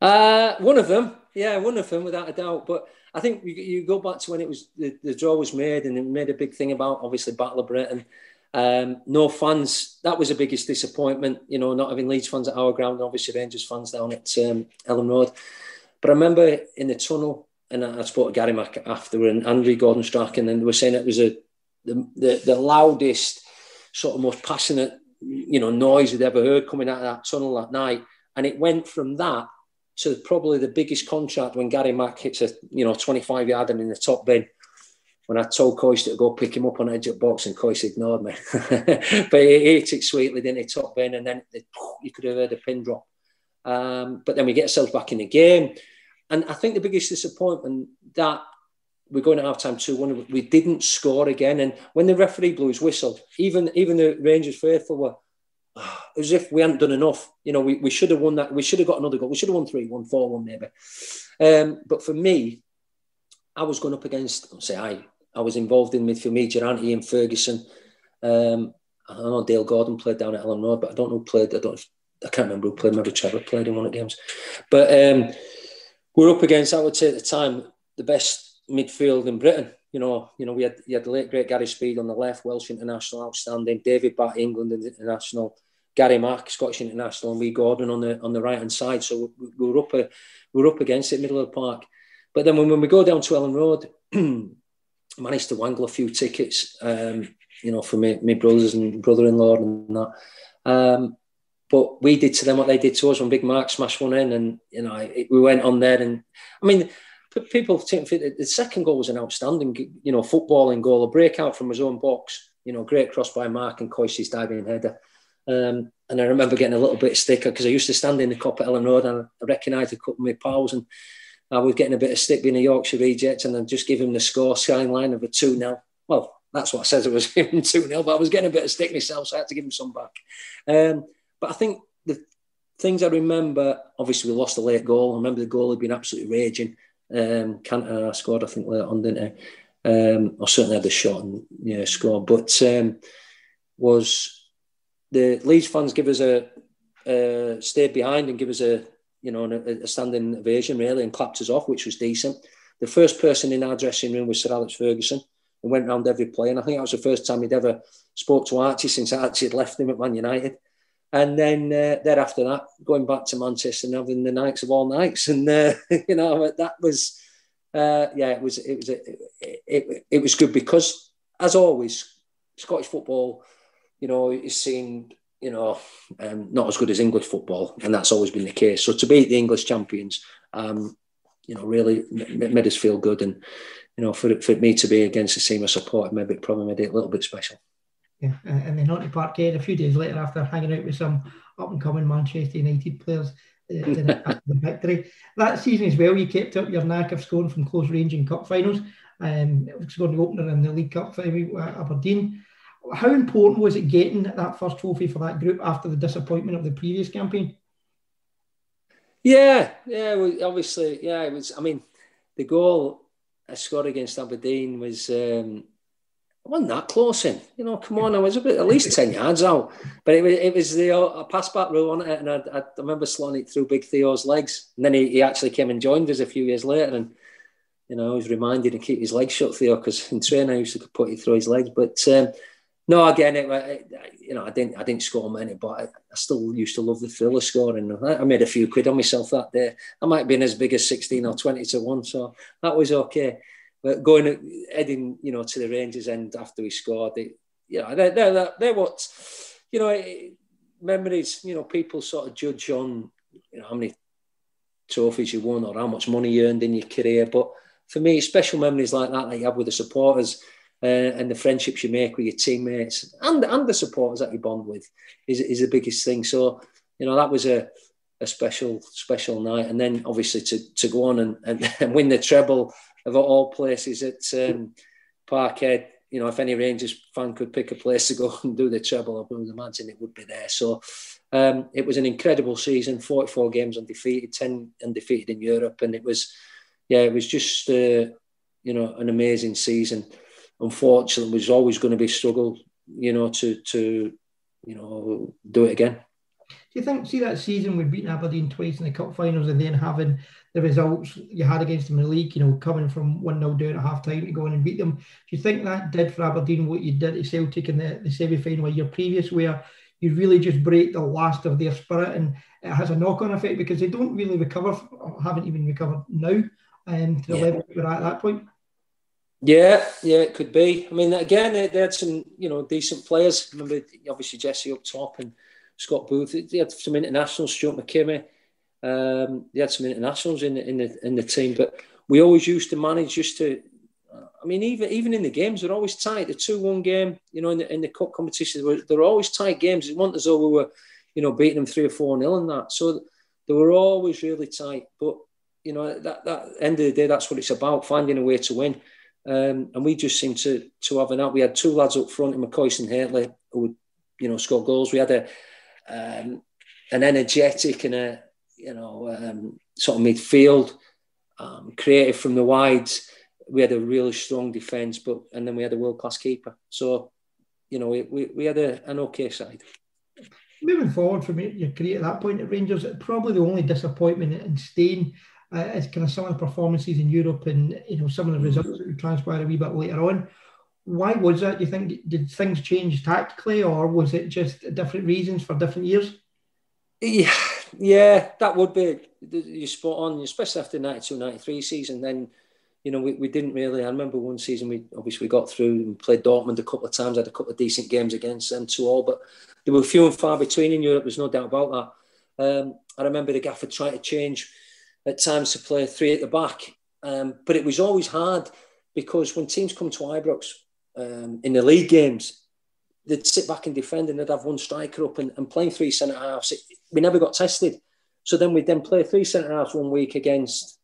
Uh, one of them, yeah, one of them, without a doubt, but I think you, you go back to when it was the, the draw was made, and it made a big thing about obviously Battle of Britain. Um, no fans, that was the biggest disappointment, you know, not having Leeds fans at our ground, and obviously Rangers fans down at um, Elland Road. But I remember in the tunnel, and I, I spoke to Gary Mack afterward and Andrew Gordon Strachan, and they were saying it was a the, the, the loudest, sort of most passionate, you know, noise they'd ever heard coming out of that tunnel that night. And it went from that to probably the biggest contract when Gary Mack hits a, you know, twenty-five yard and in the top bin. When I told Coyce to go pick him up on edge of box, and Coyce ignored me. But he ate it sweetly, didn't he? Top bin, and then it, you could have heard a pin drop. Um, but then we get ourselves back in the game. And I think the biggest disappointment that we're going at half-time two one, we didn't score again. And when the referee blew his whistle, even, even the Rangers faithful were, oh, as if we hadn't done enough. You know, we, we should have won that. We should have got another goal. We should have won three one, four one maybe. Um, but for me, I was going up against, I'll say I, I was involved in midfield media, Durant, Ian Ferguson. Um, I don't know, Dale Gordon played down at Elland Road, but I don't know who played. I don't. I can't remember who played. Maybe Trevor played in one of the games. But um, we were up against, I would say at the time, the best midfield in Britain. You know, you know, we had you had the late great Gary Speed on the left, Welsh international, outstanding. David Batt, England international. Gary Mack, Scottish international, and Lee Gordon on the on the right hand side. So we, we were up a, we were up against it, middle of the park. But then when, when we go down to Elland Road. Managed to wangle a few tickets, um, you know, for me, my brothers and brother-in-law and that. Um, but we did to them what they did to us when Big Mark smashed one in, and you know, it, we went on there. And I mean, people think the second goal was an outstanding, you know, footballing goal, a breakout from his own box, you know, great cross by Mark and Coyce's diving header. Um, and I remember getting a little bit sticker because I used to stand in the cop at Elland Road, and I recognised a couple of my pals, and I was getting a bit of stick being a Yorkshire reject, and then just give him the score skyline of a two nil. Well, that's what I says it was, him two nil, but I was getting a bit of stick myself, so I had to give him some back. Um, but I think the things I remember, obviously we lost a late goal. I remember the goal had been absolutely raging. Um, Cantona scored, I think, later on, didn't he? Um, I certainly had the shot and yeah, scored. But um, was the Leeds fans give us a, uh, stayed behind and give us a, you know, a, a standing ovation, really, and clapped us off, which was decent. The first person in our dressing room was Sir Alex Ferguson, and went round every player. And I think that was the first time he'd ever spoke to Archie since Archie had left him at Man United. And then uh, thereafter that, going back to Manchester and having the nights of all nights. And, uh, you know, that was, uh, yeah, it was it was, a, it, it, it was good because, as always, Scottish football, you know, is seen... you know, um, not as good as English football, and that's always been the case. So to beat the English champions, um, you know, really m- made us feel good. And, you know, for for me to be against the team I supported, maybe it probably made it a little bit special. yeah, and then on to Parkhead a few days later after hanging out with some up-and-coming Manchester United players uh, the night after the victory. That season as well, you kept up your knack of scoring from close range in cup finals. Um, it was going to opener in the League Cup final at Aberdeen. How important was it getting that first trophy for that group after the disappointment of the previous campaign? Yeah, yeah, well, obviously, yeah, it was. I mean, the goal I scored against Aberdeen was, um, I wasn't that close in, you know, come on, I was a bit, at least ten yards out. But it was, it was the a pass back rule on it, and I, I remember slotting it through Big Theo's legs. And then he, he actually came and joined us a few years later, and, you know, I was reminded to keep his legs shut, Theo, because in training I used to put it through his legs. But, um, no, again, it, it, you know, I didn't, I didn't score many, but I, I still used to love the thrill of scoring. I, I made a few quid on myself that day. I might have been as big as sixteen or twenty to one, so that was okay. But going heading, you know, to the Rangers end after we scored, they, you know, they're, they're, they're what, you know, it, memories. You know, people sort of judge on, you know, how many trophies you won or how much money you earned in your career. But for me, special memories like that that you have with the supporters. Uh, and the friendships you make with your teammates and, and the supporters that you bond with is, is the biggest thing. So, you know, that was a, a special, special night. And then obviously to, to go on and, and, and win the treble of all places at um, Parkhead, you know, if any Rangers fan could pick a place to go and do the treble, I would imagine it would be there. So um, it was an incredible season, forty-four games undefeated, ten undefeated in Europe. And it was, yeah, it was just, uh, you know, an amazing season. Unfortunately, it was always going to be a struggle, you know, to, to, you know, do it again. Do you think, see that season we beaten Aberdeen twice in the cup finals and then having the results you had against them in the league, you know, coming from one nil down at half-time to go in and beat them, do you think that did for Aberdeen what you did to Celtic in the, the semi-final a year previous, where you really just break the last of their spirit, and it has a knock-on effect because they don't really recover, or haven't even recovered now, um, to the yeah. level we were at that point? Yeah, yeah, it could be. I mean, again, they, they had some, you know, decent players. I remember, obviously, Jesse up top and Scott Booth. They had some internationals, Stuart McCall. Um, they had some internationals in the, in the in the team. But we always used to manage just to, I mean, even even in the games, they're always tight. The two one game, you know, in the, in the cup competition, they're they always tight games. It wasn't as though we were, you know, beating them three or four nil and that. So they were always really tight. But, you know, that, that end of the day, that's what it's about, finding a way to win. Um, and we just seemed to to have an out. We had two lads up front, in McCoy and Haley, who would, you know, score goals. We had a um, an energetic and a, you know, um, sort of midfield, um, creative from the wides. We had a really strong defence, but and then we had a world class keeper. So, you know, we we, we had a, an okay side. Moving forward from your career at that point at Rangers, probably the only disappointment in staying. Uh, it's kind of some of the performances in Europe and, you know, some of the results that would transpire a wee bit later on. Why was that? Do you think, did things change tactically, or was it just different reasons for different years? Yeah, yeah, that would be, you're spot on, especially after the ninety-two ninety-three season. Then, you know, we, we didn't really, I remember one season we obviously got through and played Dortmund a couple of times, had a couple of decent games against them two all, but they were few and far between in Europe, there's no doubt about that. Um, I remember the gaffer tried to change at times to play three at the back. Um, but it was always hard because when teams come to Ibrox um, in the league games, they'd sit back and defend and they'd have one striker up and, and playing three centre-halves. We never got tested. So then we'd then play three centre-halves one week against,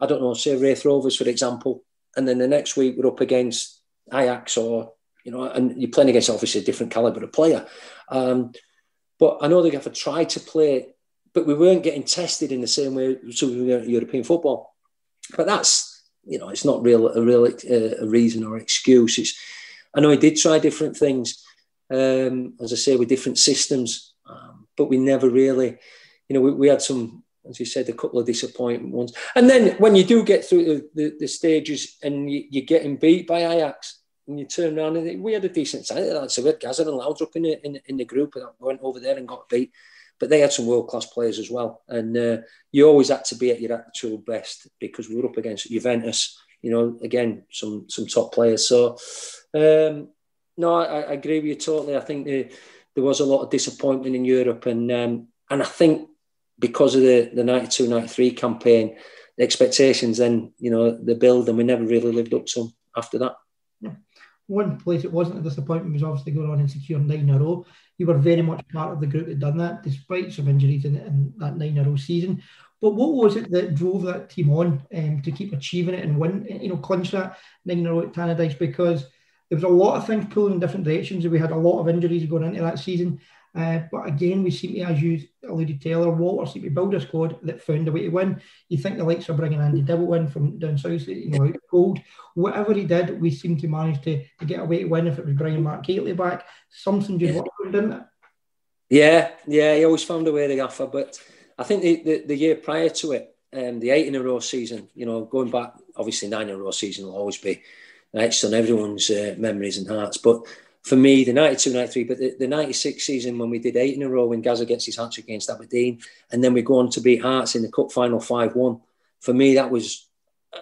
I don't know, say Wraith Rovers, for example. And then the next week we're up against Ajax or, you know, and you're playing against obviously a different calibre of player. Um, but I know the gaffer tried to play, but we weren't getting tested in the same way as we were in European football. But that's, you know, it's not real a real uh, a reason or excuse. It's, I know he did try different things, um, as I say, with different systems, um, but we never really, you know, we, we had some, as you said, a couple of disappointing ones. And then when you do get through the, the, the stages and you, you're getting beat by Ajax, and you turn around and think, we had a decent side of that. So we had Gazard and Louds up in the, in, in the group that went over there and got beat. But they had some world-class players as well. And uh, you always had to be at your actual best because we were up against Juventus, you know, again, some some top players. So, um, no, I, I agree with you totally. I think the, there was a lot of disappointment in Europe. And um, and I think because of the ninety-two ninety-three campaign, the expectations then, you know, the build, and we never really lived up to them after that. one place it wasn't a disappointment was obviously going on and securing nine in a row. You were very much part of the group that done that, despite some injuries in, in that nine in a row season. But what was it that drove that team on um, to keep achieving it and win, you know, clinch that nine in a row at Tannadice? Because there was a lot of things pulling in different directions, and we had a lot of injuries going into that season. Uh, but again, we seem to, as you alluded to earlier, Walter seemed to build a squad that found a way to win. You think the likes of bringing Andy Dibble in from down south, you know, out cold. Whatever he did, we seemed to manage to, to get a way to win. If it was bringing Mark Gately back, something just worked, didn't it? Yeah, yeah, he always found a way to gaffer. But I think the, the, the year prior to it, um, the eight in a row season, you know, going back, obviously nine in a row season will always be etched on everyone's uh, memories and hearts. But for me, the ninety-two ninety-three, but the, the ninety-six season when we did eight in a row, when Gazza gets his hat-trick against Aberdeen, and then we go on to beat Hearts in the Cup final five one. For me, that was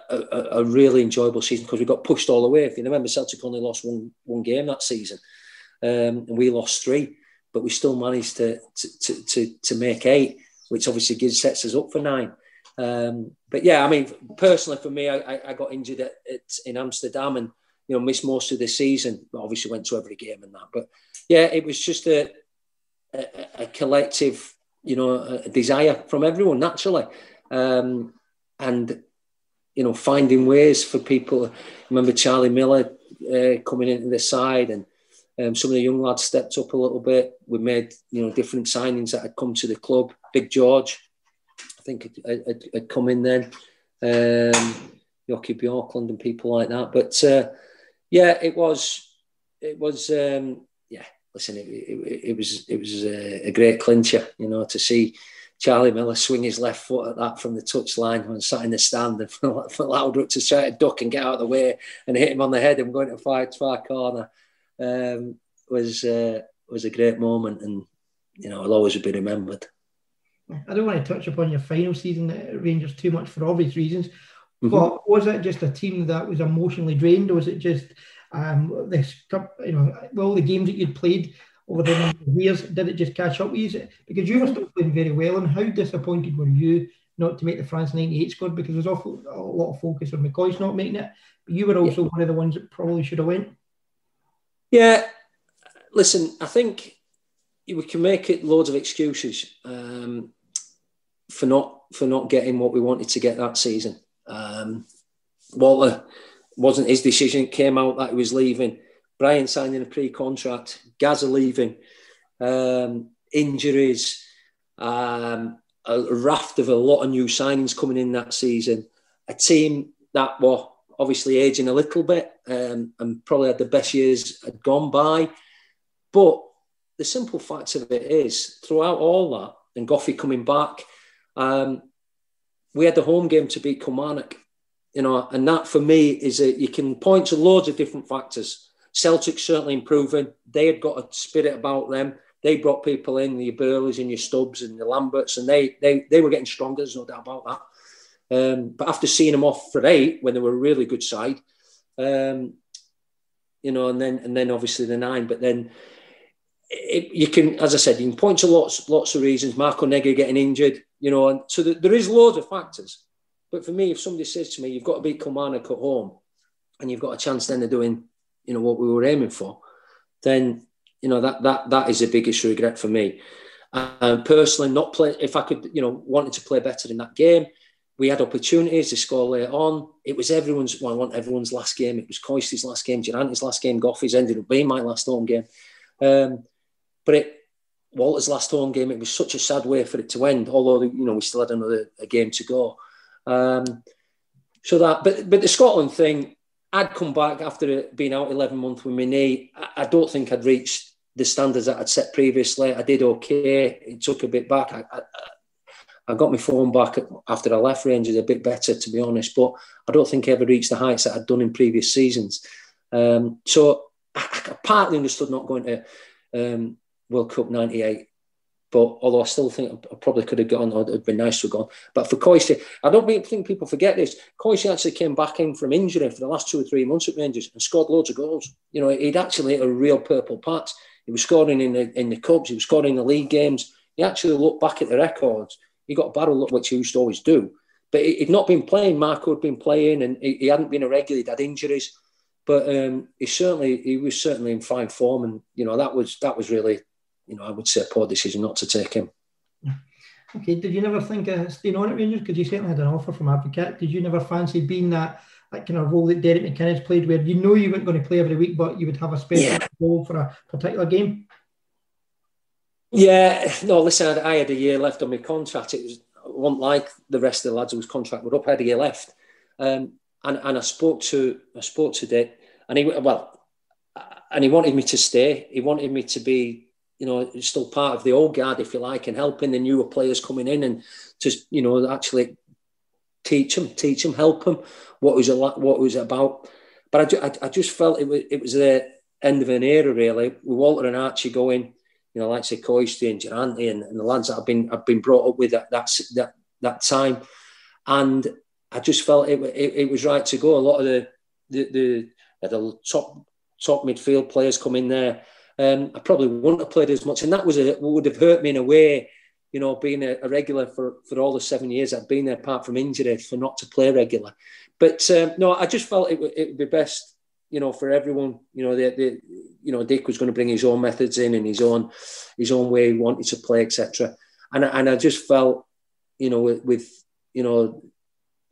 a, a, a really enjoyable season because we got pushed all the way. If you remember, Celtic only lost one one game that season, um, and we lost three, but we still managed to to to, to, to make eight, which obviously gives, sets us up for nine. Um, but yeah, I mean, personally for me, I, I got injured at, at in Amsterdam and, you know, missed most of the season, but obviously went to every game and that. But yeah, it was just a a, a collective, you know, a desire from everyone naturally, um, and you know, finding ways for people. I remember Charlie Miller uh, coming into the side, and um, some of the young lads stepped up a little bit. We made, you know, different signings that had come to the club. Big George, I think, had, had come in then. Um, Jockey Bjorklund and people like that, but. Uh, Yeah, it was, it was, um, yeah, listen, it, it, it was it was a, a great clincher, you know, to see Charlie Miller swing his left foot at that from the touchline when sat in the stand, and for Laudrup to try to duck and get out of the way and hit him on the head and go into a far, far corner um, was, uh, was a great moment, and, you know, it'll always be remembered. I don't want to touch upon your final season at Rangers too much for obvious reasons. Mm-hmm. But was it just a team that was emotionally drained, or was it just um, this, you know, all the games that you'd played over the number of years, did it just catch up with you? Because you were still playing very well, and how disappointed were you not to make the France ninety-eight squad? Because there's awful, a lot of focus on McCoy's not making it, but you were also yeah. one of the ones that probably should have went. Yeah, listen, I think we can make it loads of excuses um, for not for not getting what we wanted to get that season. Um, Walter, wasn't his decision, it came out that he was leaving. Brian signing a pre-contract, Gazza leaving, um, injuries, um, a raft of a lot of new signings coming in that season. A team that were obviously aging a little bit um, and probably had the best years had gone by. But the simple fact of it is, throughout all that, and Goffey coming back, um, we had the home game to beat Kilmarnock, you know, and that for me is that you can point to loads of different factors. Celtic certainly improving. They had got a spirit about them. They brought people in, your Burleys and your Stubbs and your Lamberts, and they they they were getting stronger, there's no doubt about that. Um, but after seeing them off for eight, when they were a really good side, um, you know, and then and then obviously the nine, but then it, you can, as I said, you can point to lots lots of reasons. Marco Nega getting injured. You know, and so there is loads of factors. But for me, if somebody says to me, you've got to beat Kilmarnock at home and you've got a chance then of doing, you know, what we were aiming for, then, you know, that that that is the biggest regret for me. Um, personally, not play, if I could, you know, wanted to play better in that game. We had opportunities to score later on. It was everyone's, well, I want everyone's last game. It was Coisty's last game, Durante's last game, Goffey's ended up being my last home game. Um, but it, Walter's last home game, it was such a sad way for it to end, although, you know, we still had another a game to go. Um, so that, but but the Scotland thing, I'd come back after being out eleven months with my knee. I, I don't think I'd reached the standards that I'd set previously. I did okay. It took a bit back. I, I, I got my form back after I left Rangers a bit better, to be honest, but I don't think I ever reached the heights that I'd done in previous seasons. Um, so I, I partly understood not going to... Um, World Cup ninety-eight, but although I still think I probably could have gone, or it'd been nice to have gone. But for Coyster, I don't think people forget this. Coyster actually came back in from injury for the last two or three months at Rangers and scored loads of goals. You know, he'd actually hit a real purple patch. He was scoring in the in the cups. He was scoring in the league games. He actually looked back at the records. He got a barrel look, which he used to always do. But he'd not been playing. Marco had been playing, and he hadn't been a regular. He'd had injuries. But um, he certainly he was certainly in fine form, and you know that was that was really, you know, I would say a poor decision not to take him. Okay, did you never think of staying on at Rangers? Because you certainly had an offer from Advocate. Did you never fancy being that, that kind of role that Derek McInnes played, where you know you weren't going to play every week, but you would have a special yeah. role for a particular game? Yeah, no, listen, I had a year left on my contract. It was, I wasn't like the rest of the lads whose contract were up. I had a year left. Um, and, and I spoke to I spoke to Dick, and he well, and he wanted me to stay. He wanted me to be, you know, still part of the old guard, if you like, and helping the newer players coming in and just, you know, actually teach them, teach them, help them what it was a lot, what it was about. But I, ju- I, I just felt it was it was the end of an era, really. With Walter and Archie going, you know, like I say, Coisty and Gerranti and, and the lads that I've been I've been brought up with at that that that time, and I just felt it it, it was right to go. A lot of the the the, the top top midfield players come in there. Um, I probably wouldn't have played as much, and that was a, would have hurt me in a way, you know, being a, a regular for, for all the seven years I've been there, apart from injury, for not to play regular. But um, no, I just felt it would it would be best, you know, for everyone. You know, the, the you know Dick was going to bring his own methods in and his own his own way he wanted to play, et cetera. And I, and I just felt, you know, with, with you know,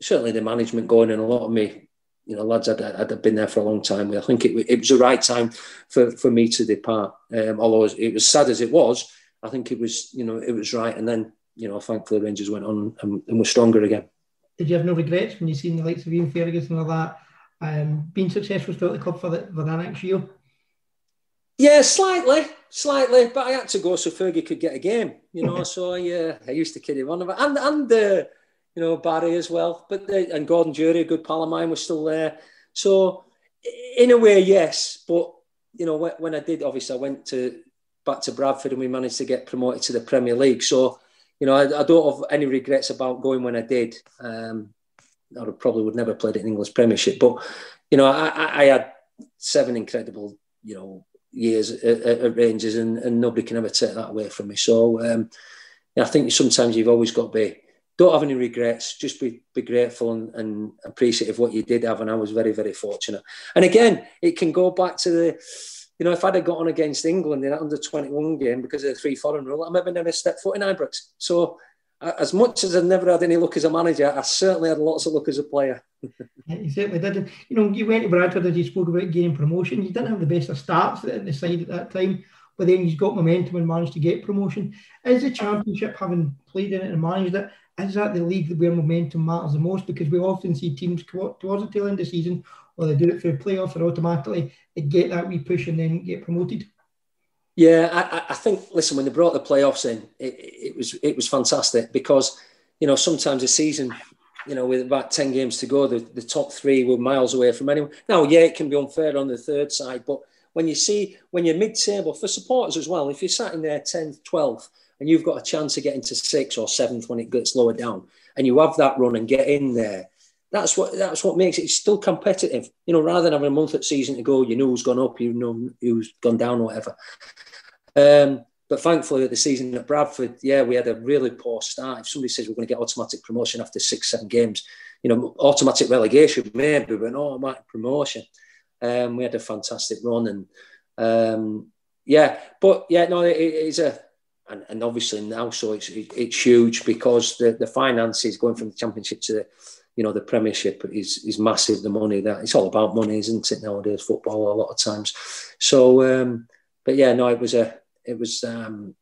certainly the management going and a lot of me. You know, lads, I'd, I'd been there for a long time. I think it, it was the right time for, for me to depart. Um, although it was sad as it was, I think it was, you know, it was right. And then, you know, thankfully Rangers went on and, and were stronger again. Did you have no regrets when you seen the likes of Ian Ferguson and all that um, being successful still at the club for, the, for that next year? Yeah, slightly, slightly. But I had to go so Fergie could get a game, you know. so I, uh, I used to kid him on about and and. Uh, You know, Barry as well, but they, and Gordon Jury, a good pal of mine, was still there. So, in a way, yes. But you know, when, when I did, obviously, I went to back to Bradford, and we managed to get promoted to the Premier League. So, you know, I, I don't have any regrets about going when I did. Um, I probably would never have played in the English Premiership, but you know, I, I had seven incredible, you know, years at, at Rangers, and, and nobody can ever take that away from me. So, um, I think sometimes you've always got to be. Don't have any regrets. Just be be grateful and, and appreciative of what you did have, and I was very, very fortunate. And again, it can go back to the, you know, if I'd have got on against England in that under twenty-one game because of the three foreign rule, I never never stepped foot in Ibrox. So, as much as I've never had any luck as a manager, I certainly had lots of luck as a player. You certainly did. You know, you went to Bradford, as you spoke about, getting promotion. You didn't have the best of starts at the side at that time. But then you've got momentum and managed to get promotion. Is the Championship, having played in it and managed it, is that the league where momentum matters the most? Because we often see teams towards the tail end of the season, or they do it through playoffs, and automatically they get that wee push and then get promoted. Yeah, I, I think. Listen, when they brought the playoffs in, it, it was it was fantastic because you know sometimes a season, you know, with about ten games to go, the, the top three were miles away from anyone. Now, yeah, it can be unfair on the third side, but. When you see, when you're mid-table, for supporters as well, if you're sat in there tenth, twelfth, and you've got a chance of getting to sixth or seventh when it gets lower down, and you have that run and get in there, that's what that's what makes it still competitive. You know, rather than having a month at season to go, you know who's gone up, you know who's gone down or whatever. Um, but thankfully, at the season at Bradford, yeah, we had a really poor start. If somebody says we're going to get automatic promotion after six, seven games, you know, automatic relegation maybe, but no automatic promotion. Um, we had a fantastic run, and um, yeah, but yeah, no, it, it is a, and, and obviously now, so it's it, it's huge because the, the finances going from the Championship to the, you know, the Premiership is is massive. The money that it's all about money, isn't it nowadays? Football a lot of times. So, um, but yeah, no, it was a it was um,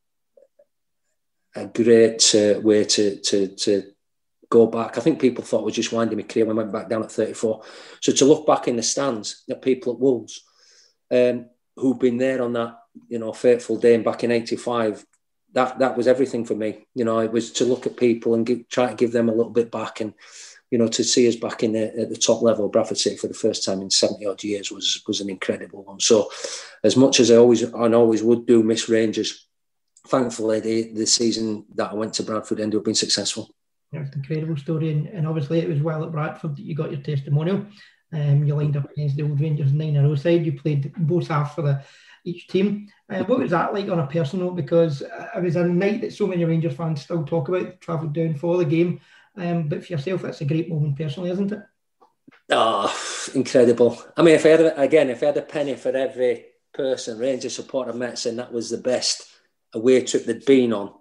a great uh, way to to to. Go back. I think people thought it was just winding my career when I went back down at thirty-four. So to look back in the stands at people at Wolves um, who've been there on that, you know, fateful day and back in eighty-five, that that was everything for me. You know, it was to look at people and give, try to give them a little bit back, and you know, to see us back in the, at the top level, Bradford City for the first time in seventy odd years was was an incredible one. So as much as I always and always would do miss Rangers, thankfully the the season that I went to Bradford ended up being successful. It was an incredible story, and, and obviously it was while at Bradford that you got your testimonial. Um, you lined up against the old Rangers nine-oh side. You played both halves for the, each team. Uh, what was that like on a personal note? Because it was a night that so many Rangers fans still talk about. Travelled down for the game, um, but for yourself, that's a great moment personally, isn't it? Oh, incredible. I mean, if I had a, again, if I had a penny for every person Rangers supporter met saying that was the best away trip they'd been on,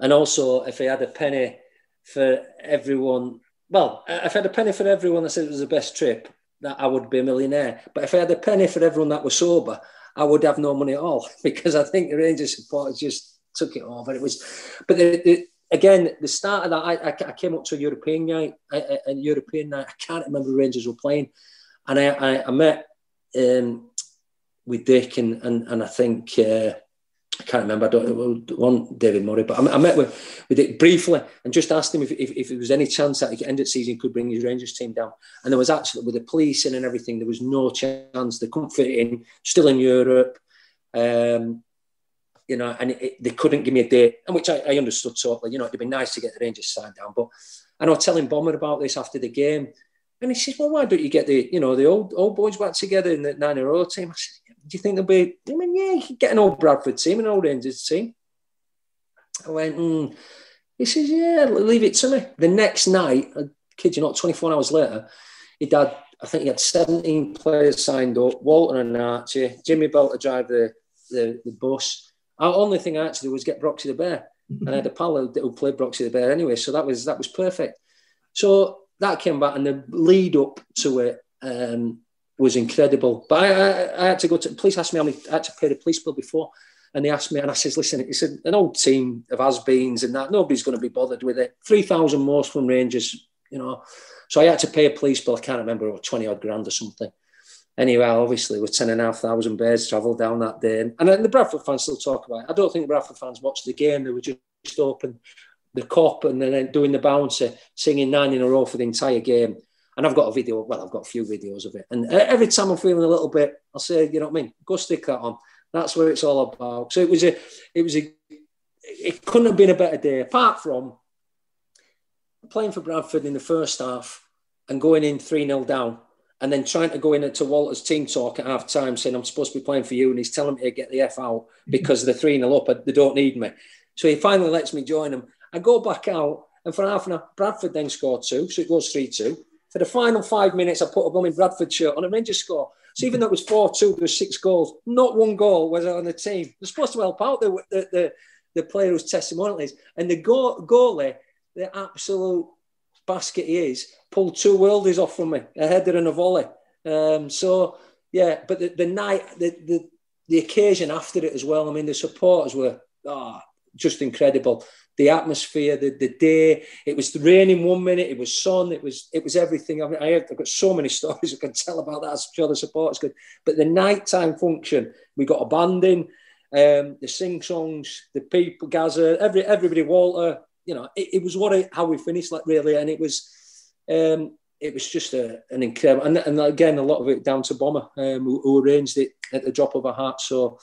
and also if I had a penny for everyone, well, if I had a penny for everyone that said it was the best trip, that I would be a millionaire. But if I had a penny for everyone that was sober, I would have no money at all, because I think the Rangers supporters just took it over. It was, but the, the, again, the start of that, I, I came up to a European night, a, a European night. I can't remember who Rangers were playing, and I, I, I met um, with Dick and and, and I think uh, I can't remember. I don't want David Murray, but I, I met with, with Dick briefly and just asked him if if, if there was any chance that at the end of the season he could bring his Rangers team down. And there was actually, with the policing and everything, there was no chance. They couldn't fit in. Still in Europe. Um, You know, and it, they couldn't give me a date, and which I, I understood totally. You know, it'd be nice to get the Rangers side down, but and I was telling Bomber about this after the game, and he says, "Well, why don't you get the, you know, the old old boys back together in the nine-year-old team?" I said, "Do you think they'll be?" I mean, yeah, you could get an old Bradford team, an old Rangers team. I went, mm. He says, "Yeah, leave it to me." The next night, I kid you not, twenty-four hours later, he had, I think he had seventeen players signed up. Walter and Archie, Jimmy Bell to drive the the, the bus. Our only thing I actually did was get Broxy the Bear, and I had a pal who played Broxy the Bear anyway, so that was that was perfect. So that came back, and the lead up to it um, was incredible. But I, I, I had to go to the police. Asked me how many, I had to pay the police bill before, and they asked me, and I says, "Listen, it's an old team of has-beens and that. Nobody's going to be bothered with it. Three thousand more from Rangers, you know." So I had to pay a police bill. I can't remember, or twenty odd grand or something. Anyway, obviously, with ten and a half thousand bears travelled down that day, and, and the Bradford fans still talk about it. I don't think the Bradford fans watched the game; they were just open the cop and then doing the bouncer, singing nine in a row for the entire game. And I've got a video. Well, I've got a few videos of it. And every time I'm feeling a little bit, I'll say, "You know what I mean? Go stick that on." That's what it's all about. So it was a, it was a, it couldn't have been a better day. Apart from playing for Bradford in the first half and going in three nil down. And then trying to go in to Walter's team talk at half time saying, "I'm supposed to be playing for you," and he's telling me to get the F out because they're three nil up, they don't need me. So he finally lets me join him. I go back out, and for half an hour, Bradford then scored two, so it goes three two. For the final five minutes, I put a blooming Bradford shirt on and Rangers score. So even though it was four two, there was six goals. Not one goal was on the team. They're supposed to help out the, the, the, the player who's testimonial is. And the goal, goalie, the absolute basket he is, pulled two worldies off from me, a header and a volley. Um, so, yeah, but the, the night, the, the the occasion after it as well, I mean, the supporters were oh, just incredible. The atmosphere, the the day, it was raining one minute, it was sun, it was it was everything. I mean, I have, I've got so many stories I can tell about that, I'm sure the supporters could. But the nighttime function, we got a band in, um, the sing-songs, the people, Gaza, every, everybody, Walter, you know, it, it was what I, how we finished, like, really, and it was um, it was just a, an incredible, and, and again, a lot of it down to Bomber, um, who, who arranged it at the drop of a hat. So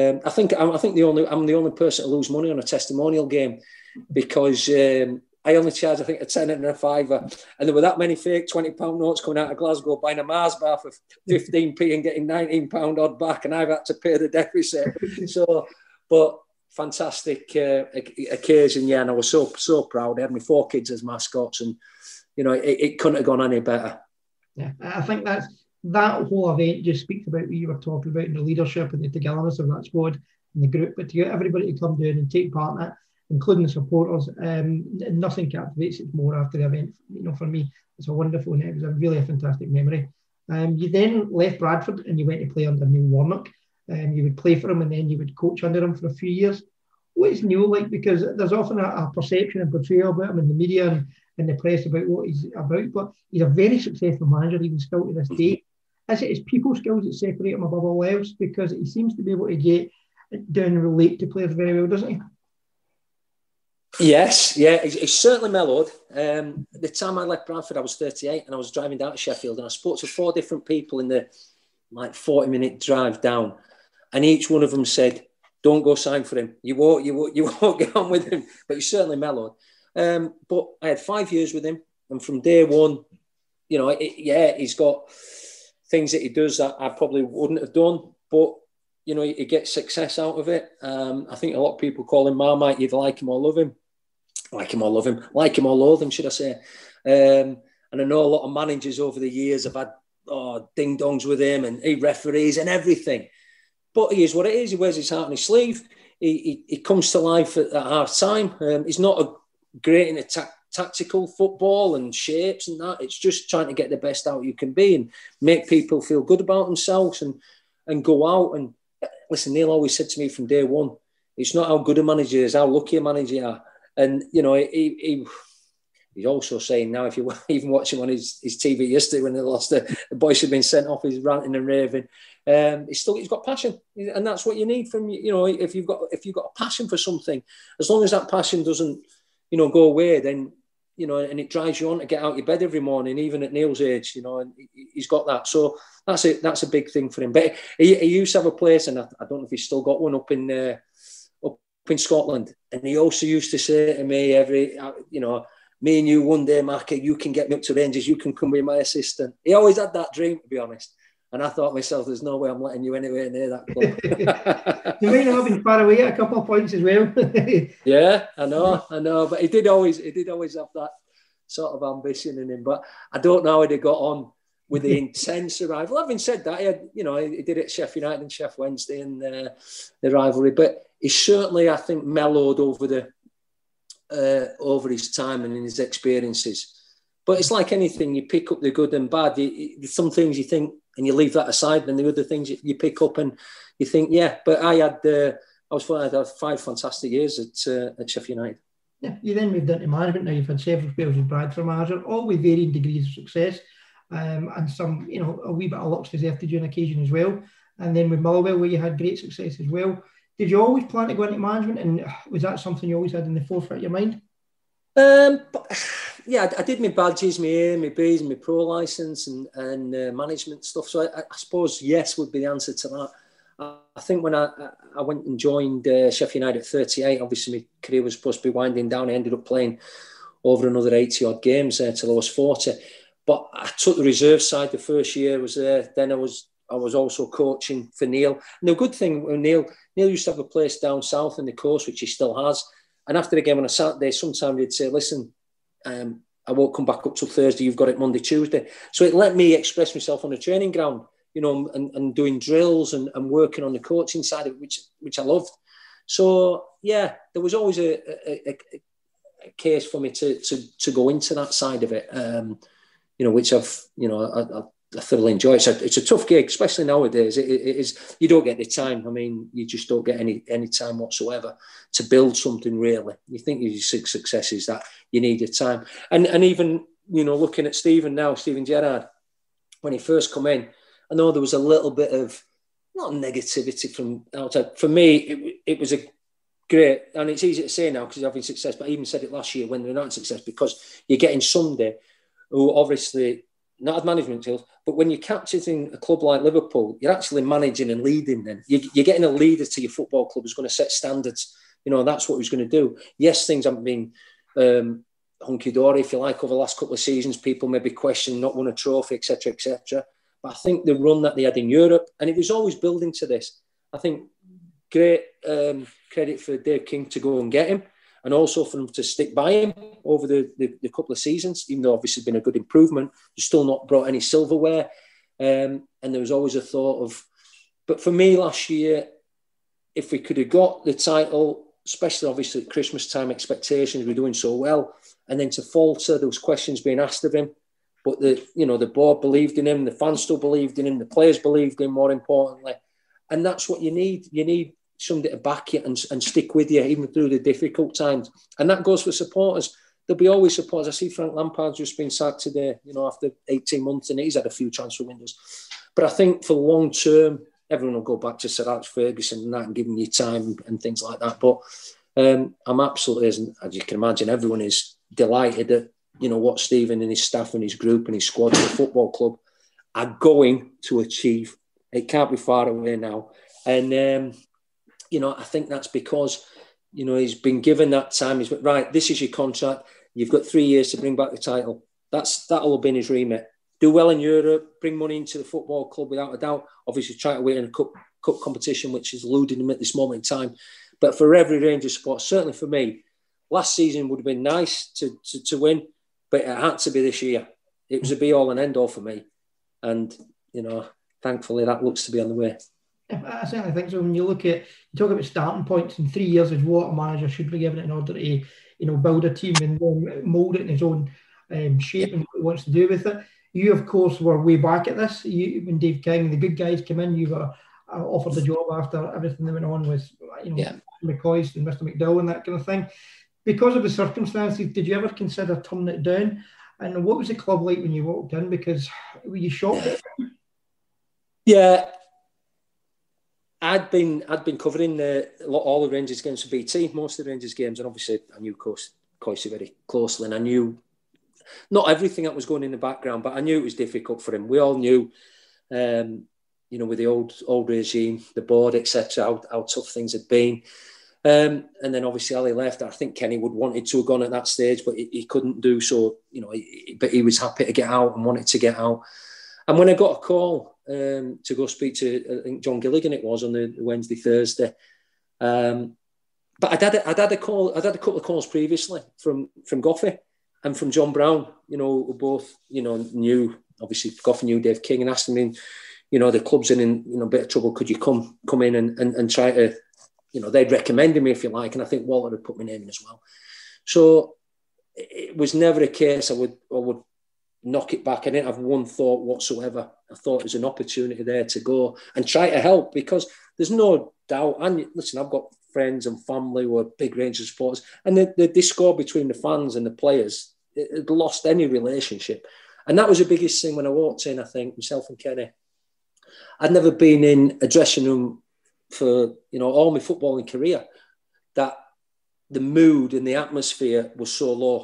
um, I think I, I think the only I'm the only person to lose money on a testimonial game, because um, I only charge, I think, a tenner and a fiver, and there were that many fake twenty pound notes coming out of Glasgow, buying a Mars bar for fifteen p and getting nineteen pound odd back, and I've had to pay the deficit. So, but. Fantastic uh, occasion, yeah, and I was so so proud. I had my four kids as mascots, and you know, it, it couldn't have gone any better. Yeah, I think that's that whole event just speaks about what you were talking about, and the leadership and the togetherness of that squad and the group. But to get everybody to come down and take part in it, including the supporters, um, nothing captivates it more after the event. You know, for me, it's a wonderful night. It was a really a fantastic memory. Um, you then left Bradford and you went to play under Neil Warnock. Um, you would play for him and then you would coach under him for a few years. What is Neil like? Because there's often a, a perception and portrayal about him in the media and in the press about what he's about, but he's a very successful manager even still to this day. Is it his people skills that separate him above all else? Because he seems to be able to get down and relate to players very well, doesn't he? Yes, yeah, he's, he's certainly mellowed. Um, the time I left Bradford, I was thirty-eight and I was driving down to Sheffield, and I spoke to four different people in the like forty minute drive down. And each one of them said, "Don't go sign for him. You won't, you won't, you won't get on with him." But he's certainly mellowed. Um, but I had five years with him, and from day one, you know, it, yeah, he's got things that he does that I probably wouldn't have done. But you know, he, he gets success out of it. Um, I think a lot of people call him Marmite. You'd like him or love him, like him or love him, like him or loathe him, should I say? Um, And I know a lot of managers over the years have had oh, ding-dongs with him and he referees and everything. But he is what it is. He wears his heart on his sleeve. He, he, he comes to life at, at half-time. Um, he's not a great in attack, tactical football and shapes and that. It's just trying to get the best out you can be and make people feel good about themselves and, and go out. And listen, Neil always said to me from day one, it's not how good a manager is, how lucky a manager you are. And, you know, he, he he's also saying now, if you even watch him on his, his T V yesterday when they lost, the, the boys had been sent off, he's ranting and raving. Um, he's still, he's got passion. And that's what you need from, you know, if you've got, if you've got a passion for something, as long as that passion doesn't, you know, go away, then, you know, and it drives you on to get out of your bed every morning, even at Neil's age, you know, and he's got that. So that's it. That's a big thing for him. But he, he used to have a place, and I, I don't know if he's still got one up in uh, up in Scotland. And he also used to say to me every, you know, me and you one day, Mac, you can get me up to Rangers. You can come be my assistant. He always had that dream, to be honest. And I thought to myself, there's no way I'm letting you anywhere near that club. You might have been far away a couple of points as well. Yeah, I know, I know. But he did always, he did always have that sort of ambition in him. But I don't know how he got on with the intense rival. Having said that, he had, you know, he did it at Sheffield United and Sheffield Wednesday and uh, the rivalry. But he certainly, I think, mellowed over the uh, over his time and in his experiences. But it's like anything, you pick up the good and bad. You, you, some things you think, and you leave that aside, then the other things you, you pick up and you think, yeah. But I had, uh, I was I had five fantastic years at uh, at Sheffield United. Yeah, you then moved into management. Now you've had several spells in Bradford manager, all with varying degrees of success, um, and some, you know, a wee bit of luck's deserved to do on occasion as well. And then with Motherwell, where you had great success as well. Did you always plan to go into management, and was that something you always had in the forefront of your mind? Um, but, yeah, I did my badges, my A, my B's, my pro licence and, and uh, management stuff. So I, I suppose yes would be the answer to that. I, I think when I, I went and joined uh, Sheffield United at thirty-eight, obviously my career was supposed to be winding down. I ended up playing over another eighty-odd games there till I was forty. But I took the reserve side the first year I was there. Then I was I was also coaching for Neil. And the good thing, Neil, Neil used to have a place down south in the coast, which he still has. And after the game on a Saturday, sometimes he'd say, listen, um, I won't come back up till Thursday. You've got it Monday, Tuesday. So it let me express myself on the training ground, you know, and, and doing drills and, and working on the coaching side of it, which, which I loved. So, yeah, there was always a, a, a, a case for me to, to, to go into that side of it, um, you know, which I've, you know, I, I, I thoroughly enjoy. It's a, it's a tough gig, especially nowadays. It, it, it is, you don't get the time. I mean, you just don't get any any time whatsoever to build something, really. You think your success is that you need your time. And and even, you know, looking at Stephen now, Stephen Gerrard, when he first come in, I know there was a little bit of, not negativity from outside. For me, it, it was a great, and it's easy to say now because you're having success, but I even said it last year when they're not success, because you're getting somebody who obviously, not as management skills, but when you're captaining a club like Liverpool, you're actually managing and leading then. You're, you're getting a leader to your football club who's going to set standards. You know, that's what he's going to do. Yes, things haven't been um, hunky-dory, if you like, over the last couple of seasons. People maybe question not won a trophy, et cetera, et cetera. But I think the run that they had in Europe, and it was always building to this. I think great um, credit for Dave King to go and get him, and also for him to stick by him over the, the, the couple of seasons, even though obviously it's been a good improvement, he's still not brought any silverware. Um, and there was always a thought of, but for me last year, if we could have got the title, especially obviously at Christmas time, expectations were doing so well, and then to falter, there was questions being asked of him. But the, you know, the board believed in him, the fans still believed in him, the players believed in him, more importantly. And that's what you need. You need somebody to back you and, and stick with you even through the difficult times. And that goes for supporters. There'll be always supporters. I see Frank Lampard's just been sacked today, you know, after eighteen months, and he's had a few transfer windows. But I think for long term, everyone will go back to Sir Alex Ferguson and that, and giving you time and things like that. But um, I'm absolutely, as you can imagine, everyone is delighted at, you know, what Stephen and his staff and his group and his squad and the football club are going to achieve. It can't be far away now. And, um, you know, I think that's because, you know, he's been given that time. He's been, right, this is your contract. You've got three years to bring back the title. That's That'll have been his remit. Do well in Europe, bring money into the football club without a doubt. Obviously, try to win in a cup, cup competition, which is eluding him at this moment in time. But for every Rangers supporter, certainly for me, last season would have been nice to, to, to win, but it had to be this year. it was a be all and end all for me. And, you know, thankfully that looks to be on the way. I certainly think so. When you look at, you talk about starting points in three years is what a manager should be given in order to, you know, build a team and then mould it in his own um, shape and what he wants to do with it. You, of course, were way back at this. You, when Dave King and the good guys came in, you were offered the job after everything that went on with, you know, yeah. McCoy's and Mister McDowell and that kind of thing. Because of the circumstances, did you ever consider turning it down? And what was the club like when you walked in? Because were you shocked? Yeah. I'd been I'd been covering the, all the Rangers games for B T, most of the Rangers games, and obviously I knew Coyce very closely, and I knew not everything that was going in the background, but I knew it was difficult for him. We all knew, um, you know, with the old old regime, the board, et cetera, how, how tough things had been. Um, and then obviously Ali left. I think Kenny would wanted to have gone at that stage, but he, he couldn't do so. You know, he, but he was happy to get out and wanted to get out. And when I got a call, Um, to go speak to, I think John Gilligan it was, on the Wednesday, Thursday. Um, but I'd had a, I'd had a call, I'd had a couple of calls previously from from Goffey and from John Brown. You know, who both, you know, knew, obviously Goffey knew Dave King, and asked him, in, you know, the club's in, in you know a bit of trouble. Could you come come in and, and and try to, you know, they'd recommended me, if you like, and I think Walter had put my name in as well. So it was never a case I would I would. knock it back. I didn't have one thought whatsoever. I thought there's an opportunity there to go and try to help, because there's no doubt. And listen, I've got friends and family who are big Rangers supporters, and the, the discord between the fans and the players, it, it lost any relationship. And that was the biggest thing when I walked in, I think, myself and Kenny. I'd never been in a dressing room for, you know, all my footballing career that the mood and the atmosphere was so low.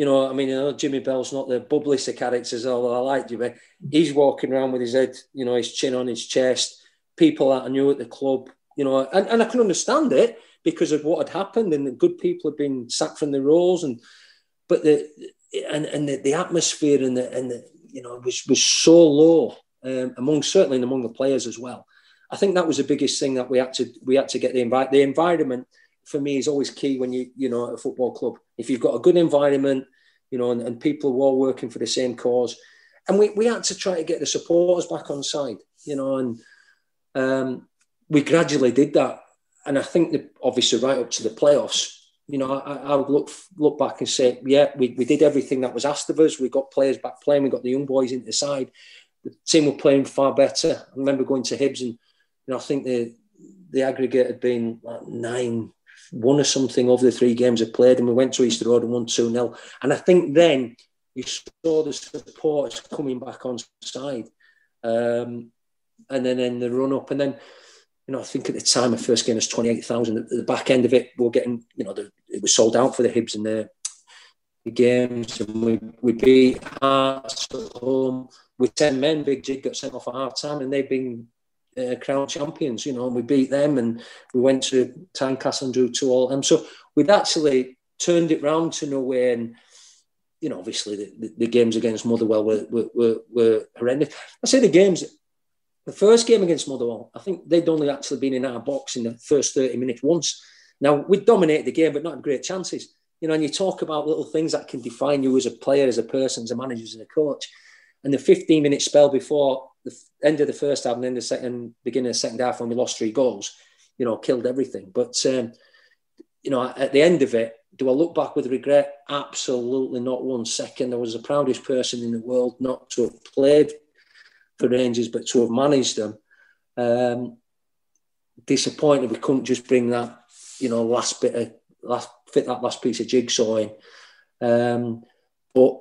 You know, I mean, you know, Jimmy Bell's not the bubbliest of characters, although I like Jimmy. He's walking around with his head, you know, his chin on his chest. People that I knew at the club, you know, and, and I can understand it because of what had happened, and the good people had been sacked from their roles, and but the and and the, the atmosphere and the and the, you know, was was so low um, among certainly among the players as well. I think that was the biggest thing that we had to we had to get the invite the environment. For me, is always key when you, you know, at a football club. If you've got a good environment, you know, and, and people who are all working for the same cause. And we, we had to try to get the supporters back on side, you know, and um, we gradually did that. And I think, the, obviously, right up to the playoffs, you know, I, I would look look back and say, yeah, we, we did everything that was asked of us. We got players back playing. We got the young boys into the side. The team were playing far better. I remember going to Hibs, and, you know, I think the, the aggregate had been like nine... one or something over the three games I played, and we went to Easter Road and won two nil. And I think then you saw the supporters coming back on side. Um, and then in the run-up, and then, you know, I think at the time, my first game was twenty-eight thousand. At the back end of it, we were getting, you know, the, it was sold out for the Hibs and the, the games. And we, we beat Hearts at home with ten men. Big Jig got sent off at half-time, and they've been... Uh, crown champions, you know, and we beat them, and we went to Tynecastle and drew two all. And so we'd actually turned it round to Norway, and, you know, obviously the, the, the games against Motherwell were, were, were, were horrendous. I say the games, the first game against Motherwell, I think they'd only actually been in our box in the first thirty minutes once. Now, we'd dominated the game, but not had great chances, you know, and you talk about little things that can define you as a player, as a person, as a manager, as a coach. And the fifteen minute spell before the end of the first half and then the second, beginning of the second half, when we lost three goals, you know, killed everything. But, um, you know, at the end of it, do I look back with regret? Absolutely not one second. I was the proudest person in the world not to have played for Rangers, but to have managed them. Um, disappointed we couldn't just bring that, you know, last bit of, last, fit that last piece of jigsaw in. Um, but,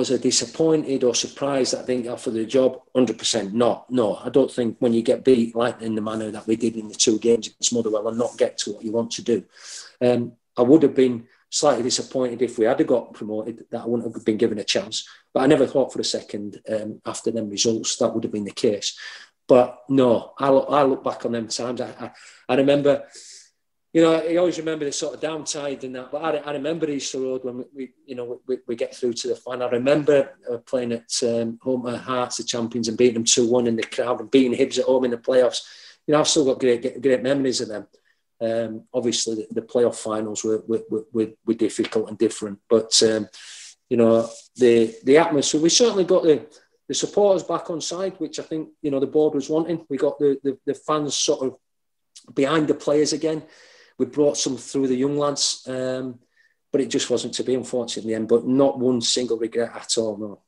Was I disappointed or surprised that I didn't go for the job? one hundred percent not. No, I don't think when you get beat like in the manner that we did in the two games against Motherwell and not get to what you want to do. Um, I would have been slightly disappointed if we had got promoted, that I wouldn't have been given a chance. But I never thought for a second um, after them results that would have been the case. But no, I look, I look back on them times. I, I, I remember... You know, I always remember the sort of downtide and that. But I, I remember Easter Road when we, we you know, we, we get through to the final. I remember playing at um, home at Hearts, the champions, and beating them two one in the crowd, and beating Hibs at home in the playoffs. You know, I've still got great great memories of them. Um, obviously, the, the playoff finals were were, were were difficult and different, but um, you know, the the atmosphere. We certainly got the, the supporters back on side, which I think, you know, the board was wanting. We got the, the, the fans sort of behind the players again. We brought some through the young lads, um, but it just wasn't to be, unfortunately, in the end. But not one single regret at all, no.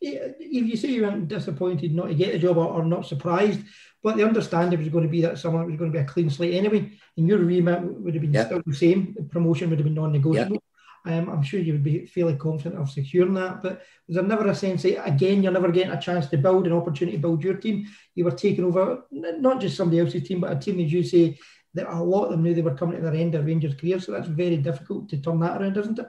Yeah, if you say you weren't disappointed not to get the job or, or not surprised, but the understanding was going to be that someone was going to be a clean slate anyway, and your remit would have been yeah. still the same. The promotion would have been non-negotiable. Yeah. Um, I'm sure you would be fairly confident of securing that, but was there never a sense that, again, you're never getting a chance to build an opportunity to build your team? You were taking over not just somebody else's team, but a team, as you say, that a lot of them knew they were coming to their end of Rangers' career, so that's very difficult to turn that around, isn't it?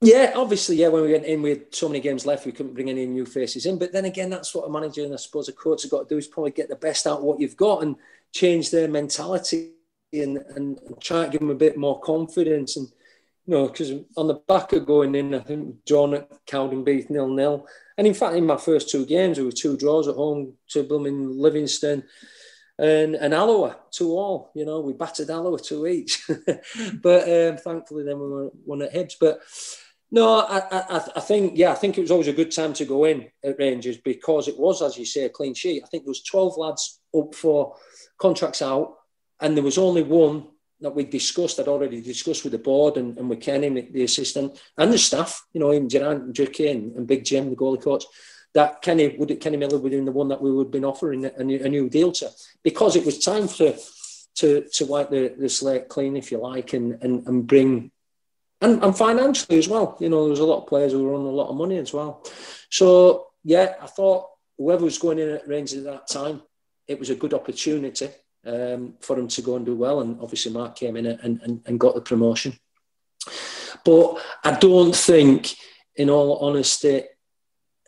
Yeah, obviously, yeah, when we went in with so many games left, we couldn't bring any new faces in. But then again, that's what a manager and I suppose a coach have got to do, is probably get the best out of what you've got and change their mentality and, and try to give them a bit more confidence. And, you know, because on the back of going in, I think drawn at Cowdenbeath nil nil. And in fact, in my first two games, there were two draws at home to blooming Livingston and an Alloa, two all. You know, we battered Alloa two each. But um, thankfully, then we were one at Hibs. But no, I, I, I think, yeah, I think it was always a good time to go in at Rangers because it was, as you say, a clean sheet. I think there was twelve lads up for contracts out, and there was only one that we discussed, I'd already discussed with the board and, and with Kenny, the assistant, and the staff, you know, even Gerard and Jackie and, and Big Jim, the goalie coach, that Kenny would Kenny Miller would have been the one that we would have been offering a, a, new, a new deal to, because it was time to to, to wipe the, the slate clean, if you like, and and, and bring... And, and financially as well, you know, there was a lot of players who were on a lot of money as well. So, yeah, I thought whoever was going in at Rangers at that time, it was a good opportunity um, for him to go and do well. And obviously Mark came in and, and, and got the promotion. But I don't think, in all honesty,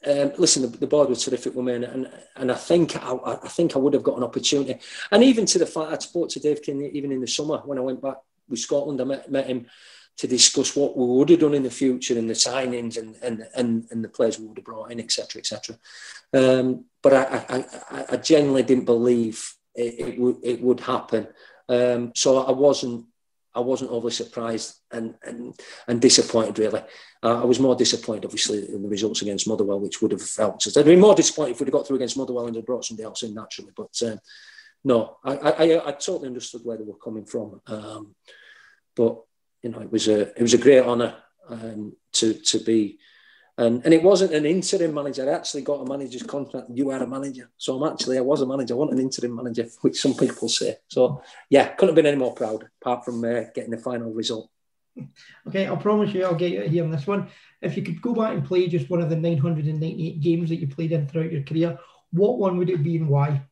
um, listen, the, the board were terrific women, and and I think I, I think I would have got an opportunity. And even to the fact, I spoke to Dave King even in the summer when I went back with Scotland, I met, met him, to discuss what we would have done in the future and the signings and and and, and the players we would have brought in, et cetera, et cetera. Um, but I, I, I genuinely didn't believe it, it would it would happen. Um, so I wasn't I wasn't overly surprised and and, and disappointed really. Uh, I was more disappointed obviously in the results against Motherwell, which would have helped us. I'd been more disappointed if we'd have got through against Motherwell and had brought somebody else in naturally. But um, no, I, I I totally understood where they were coming from. Um, but. You know, it was a it was a great honour um, to to be, and and it wasn't an interim manager. I actually got a manager's contract. You are a manager, so I'm actually I was a manager. I wasn't an interim manager, which some people say. So yeah, couldn't have been any more proud. Apart from uh, getting the final result. Okay, I promise you, I'll get you here on this one. If you could go back and play just one of the nine hundred ninety-eight games that you played in throughout your career, what one would it be and why?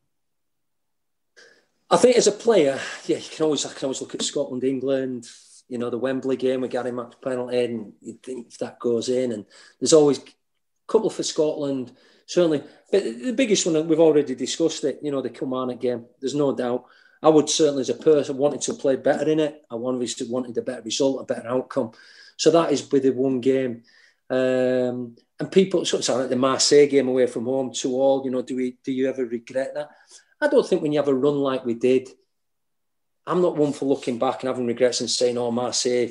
I think as a player, yeah, you can always I can always look at Scotland, England. You know, the Wembley game with Gary Mack penalty, and you think if that goes in, and there's always a couple for Scotland, certainly. But the biggest one, we've already discussed it, you know, the Kilmarnock game, there's no doubt. I would certainly, as a person, wanted to play better in it. I obviously wanted a better result, a better outcome. So that is with the one game. Um, and people, so it's like the Marseille game away from home, two all, you know, do we? Do you ever regret that? I don't think when you have a run like we did, I'm not one for looking back and having regrets and saying, oh, Marseille,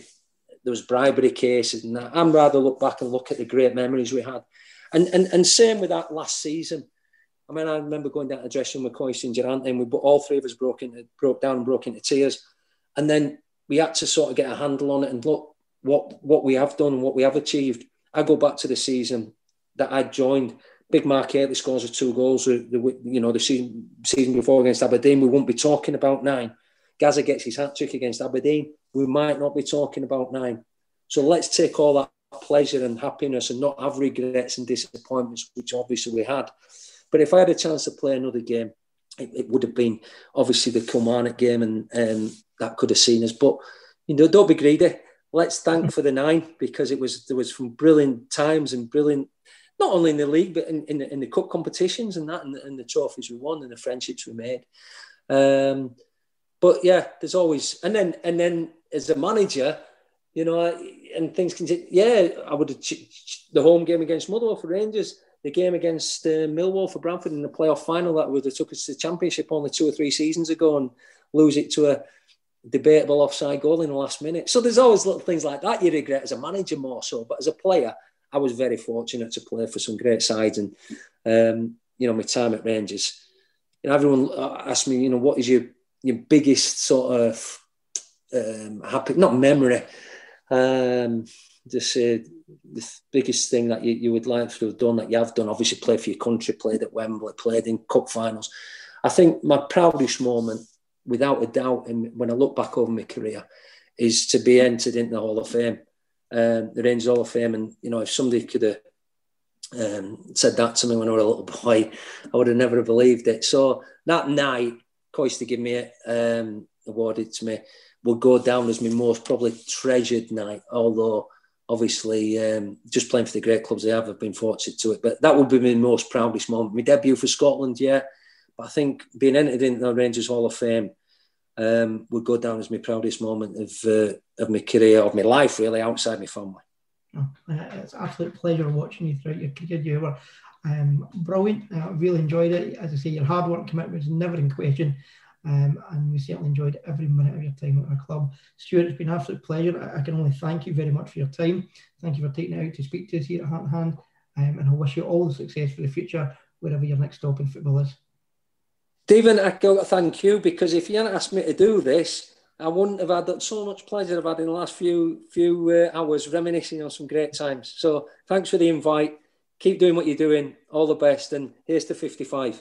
there was bribery cases and that. I'm rather look back and look at the great memories we had. And and, and same with that last season. I mean, I remember going down to the dressing room with Coyce and Gerrante, and we all three of us broke into, broke down and broke into tears. And then we had to sort of get a handle on it and look what, what we have done and what we have achieved. I go back to the season that I joined. Big Mark Haley scores of two goals. The, you know, the season, season before against Aberdeen, we wouldn't be talking about nine. Gazza gets his hat-trick against Aberdeen, we might not be talking about nine. So let's take all that pleasure and happiness and not have regrets and disappointments, which obviously we had. But if I had a chance to play another game, it, it would have been obviously the Kilmarnock game, and um, that could have seen us. But, you know, don't be greedy. Let's thank for the nine, because it was there was some brilliant times and brilliant, not only in the league, but in, in, the, in the cup competitions and that, and, and the trophies we won and the friendships we made. Um But yeah, there's always, and then and then as a manager, you know, and things can take, yeah, I would have ch- the home game against Motherwell for Rangers, the game against uh, Millwall for Bradford in the playoff final that would have took us to the Championship only two or three seasons ago, and lose it to a debatable offside goal in the last minute. So there's always little things like that you regret as a manager more so, but as a player, I was very fortunate to play for some great sides, and um, you know, my time at Rangers. You know, everyone asked me, you know, what is your your biggest sort of um, happy, not memory, um, just uh, the biggest thing that you, you would like to have done, that you have done. Obviously, played for your country, played at Wembley, played in cup finals. I think my proudest moment, without a doubt, and when I look back over my career, is to be entered into the Hall of Fame, um, the Rangers Hall of Fame. And, you know, if somebody could have um, said that to me when I was a little boy, I would have never believed it. So that night, Coyster gave me it, um, awarded to me, will go down as my most probably treasured night, although obviously um, just playing for the great clubs I have, I've been fortunate to it. But that would be my most proudest moment. My debut for Scotland, yeah. But I think being entered into the Rangers Hall of Fame um, would go down as my proudest moment of uh, of my career, of my life, really, outside my family. Oh, it's an absolute pleasure watching you throughout your career. You were um, brilliant. I really enjoyed it. As I say, your hard work and commitment is never in question. Um, and we certainly enjoyed every minute of your time at our club. Stuart, it's been an absolute pleasure. I, I can only thank you very much for your time. Thank you for taking it out to speak to us here at Heart and Hand. Um, and I wish you all the success for the future, wherever your next stop in football is. Stephen, I thank you, because if you hadn't asked me to do this, I wouldn't have had so much pleasure I've had in the last few few uh, hours reminiscing on some great times. So thanks for the invite. Keep doing what you're doing. All the best. And here's to fifty-five.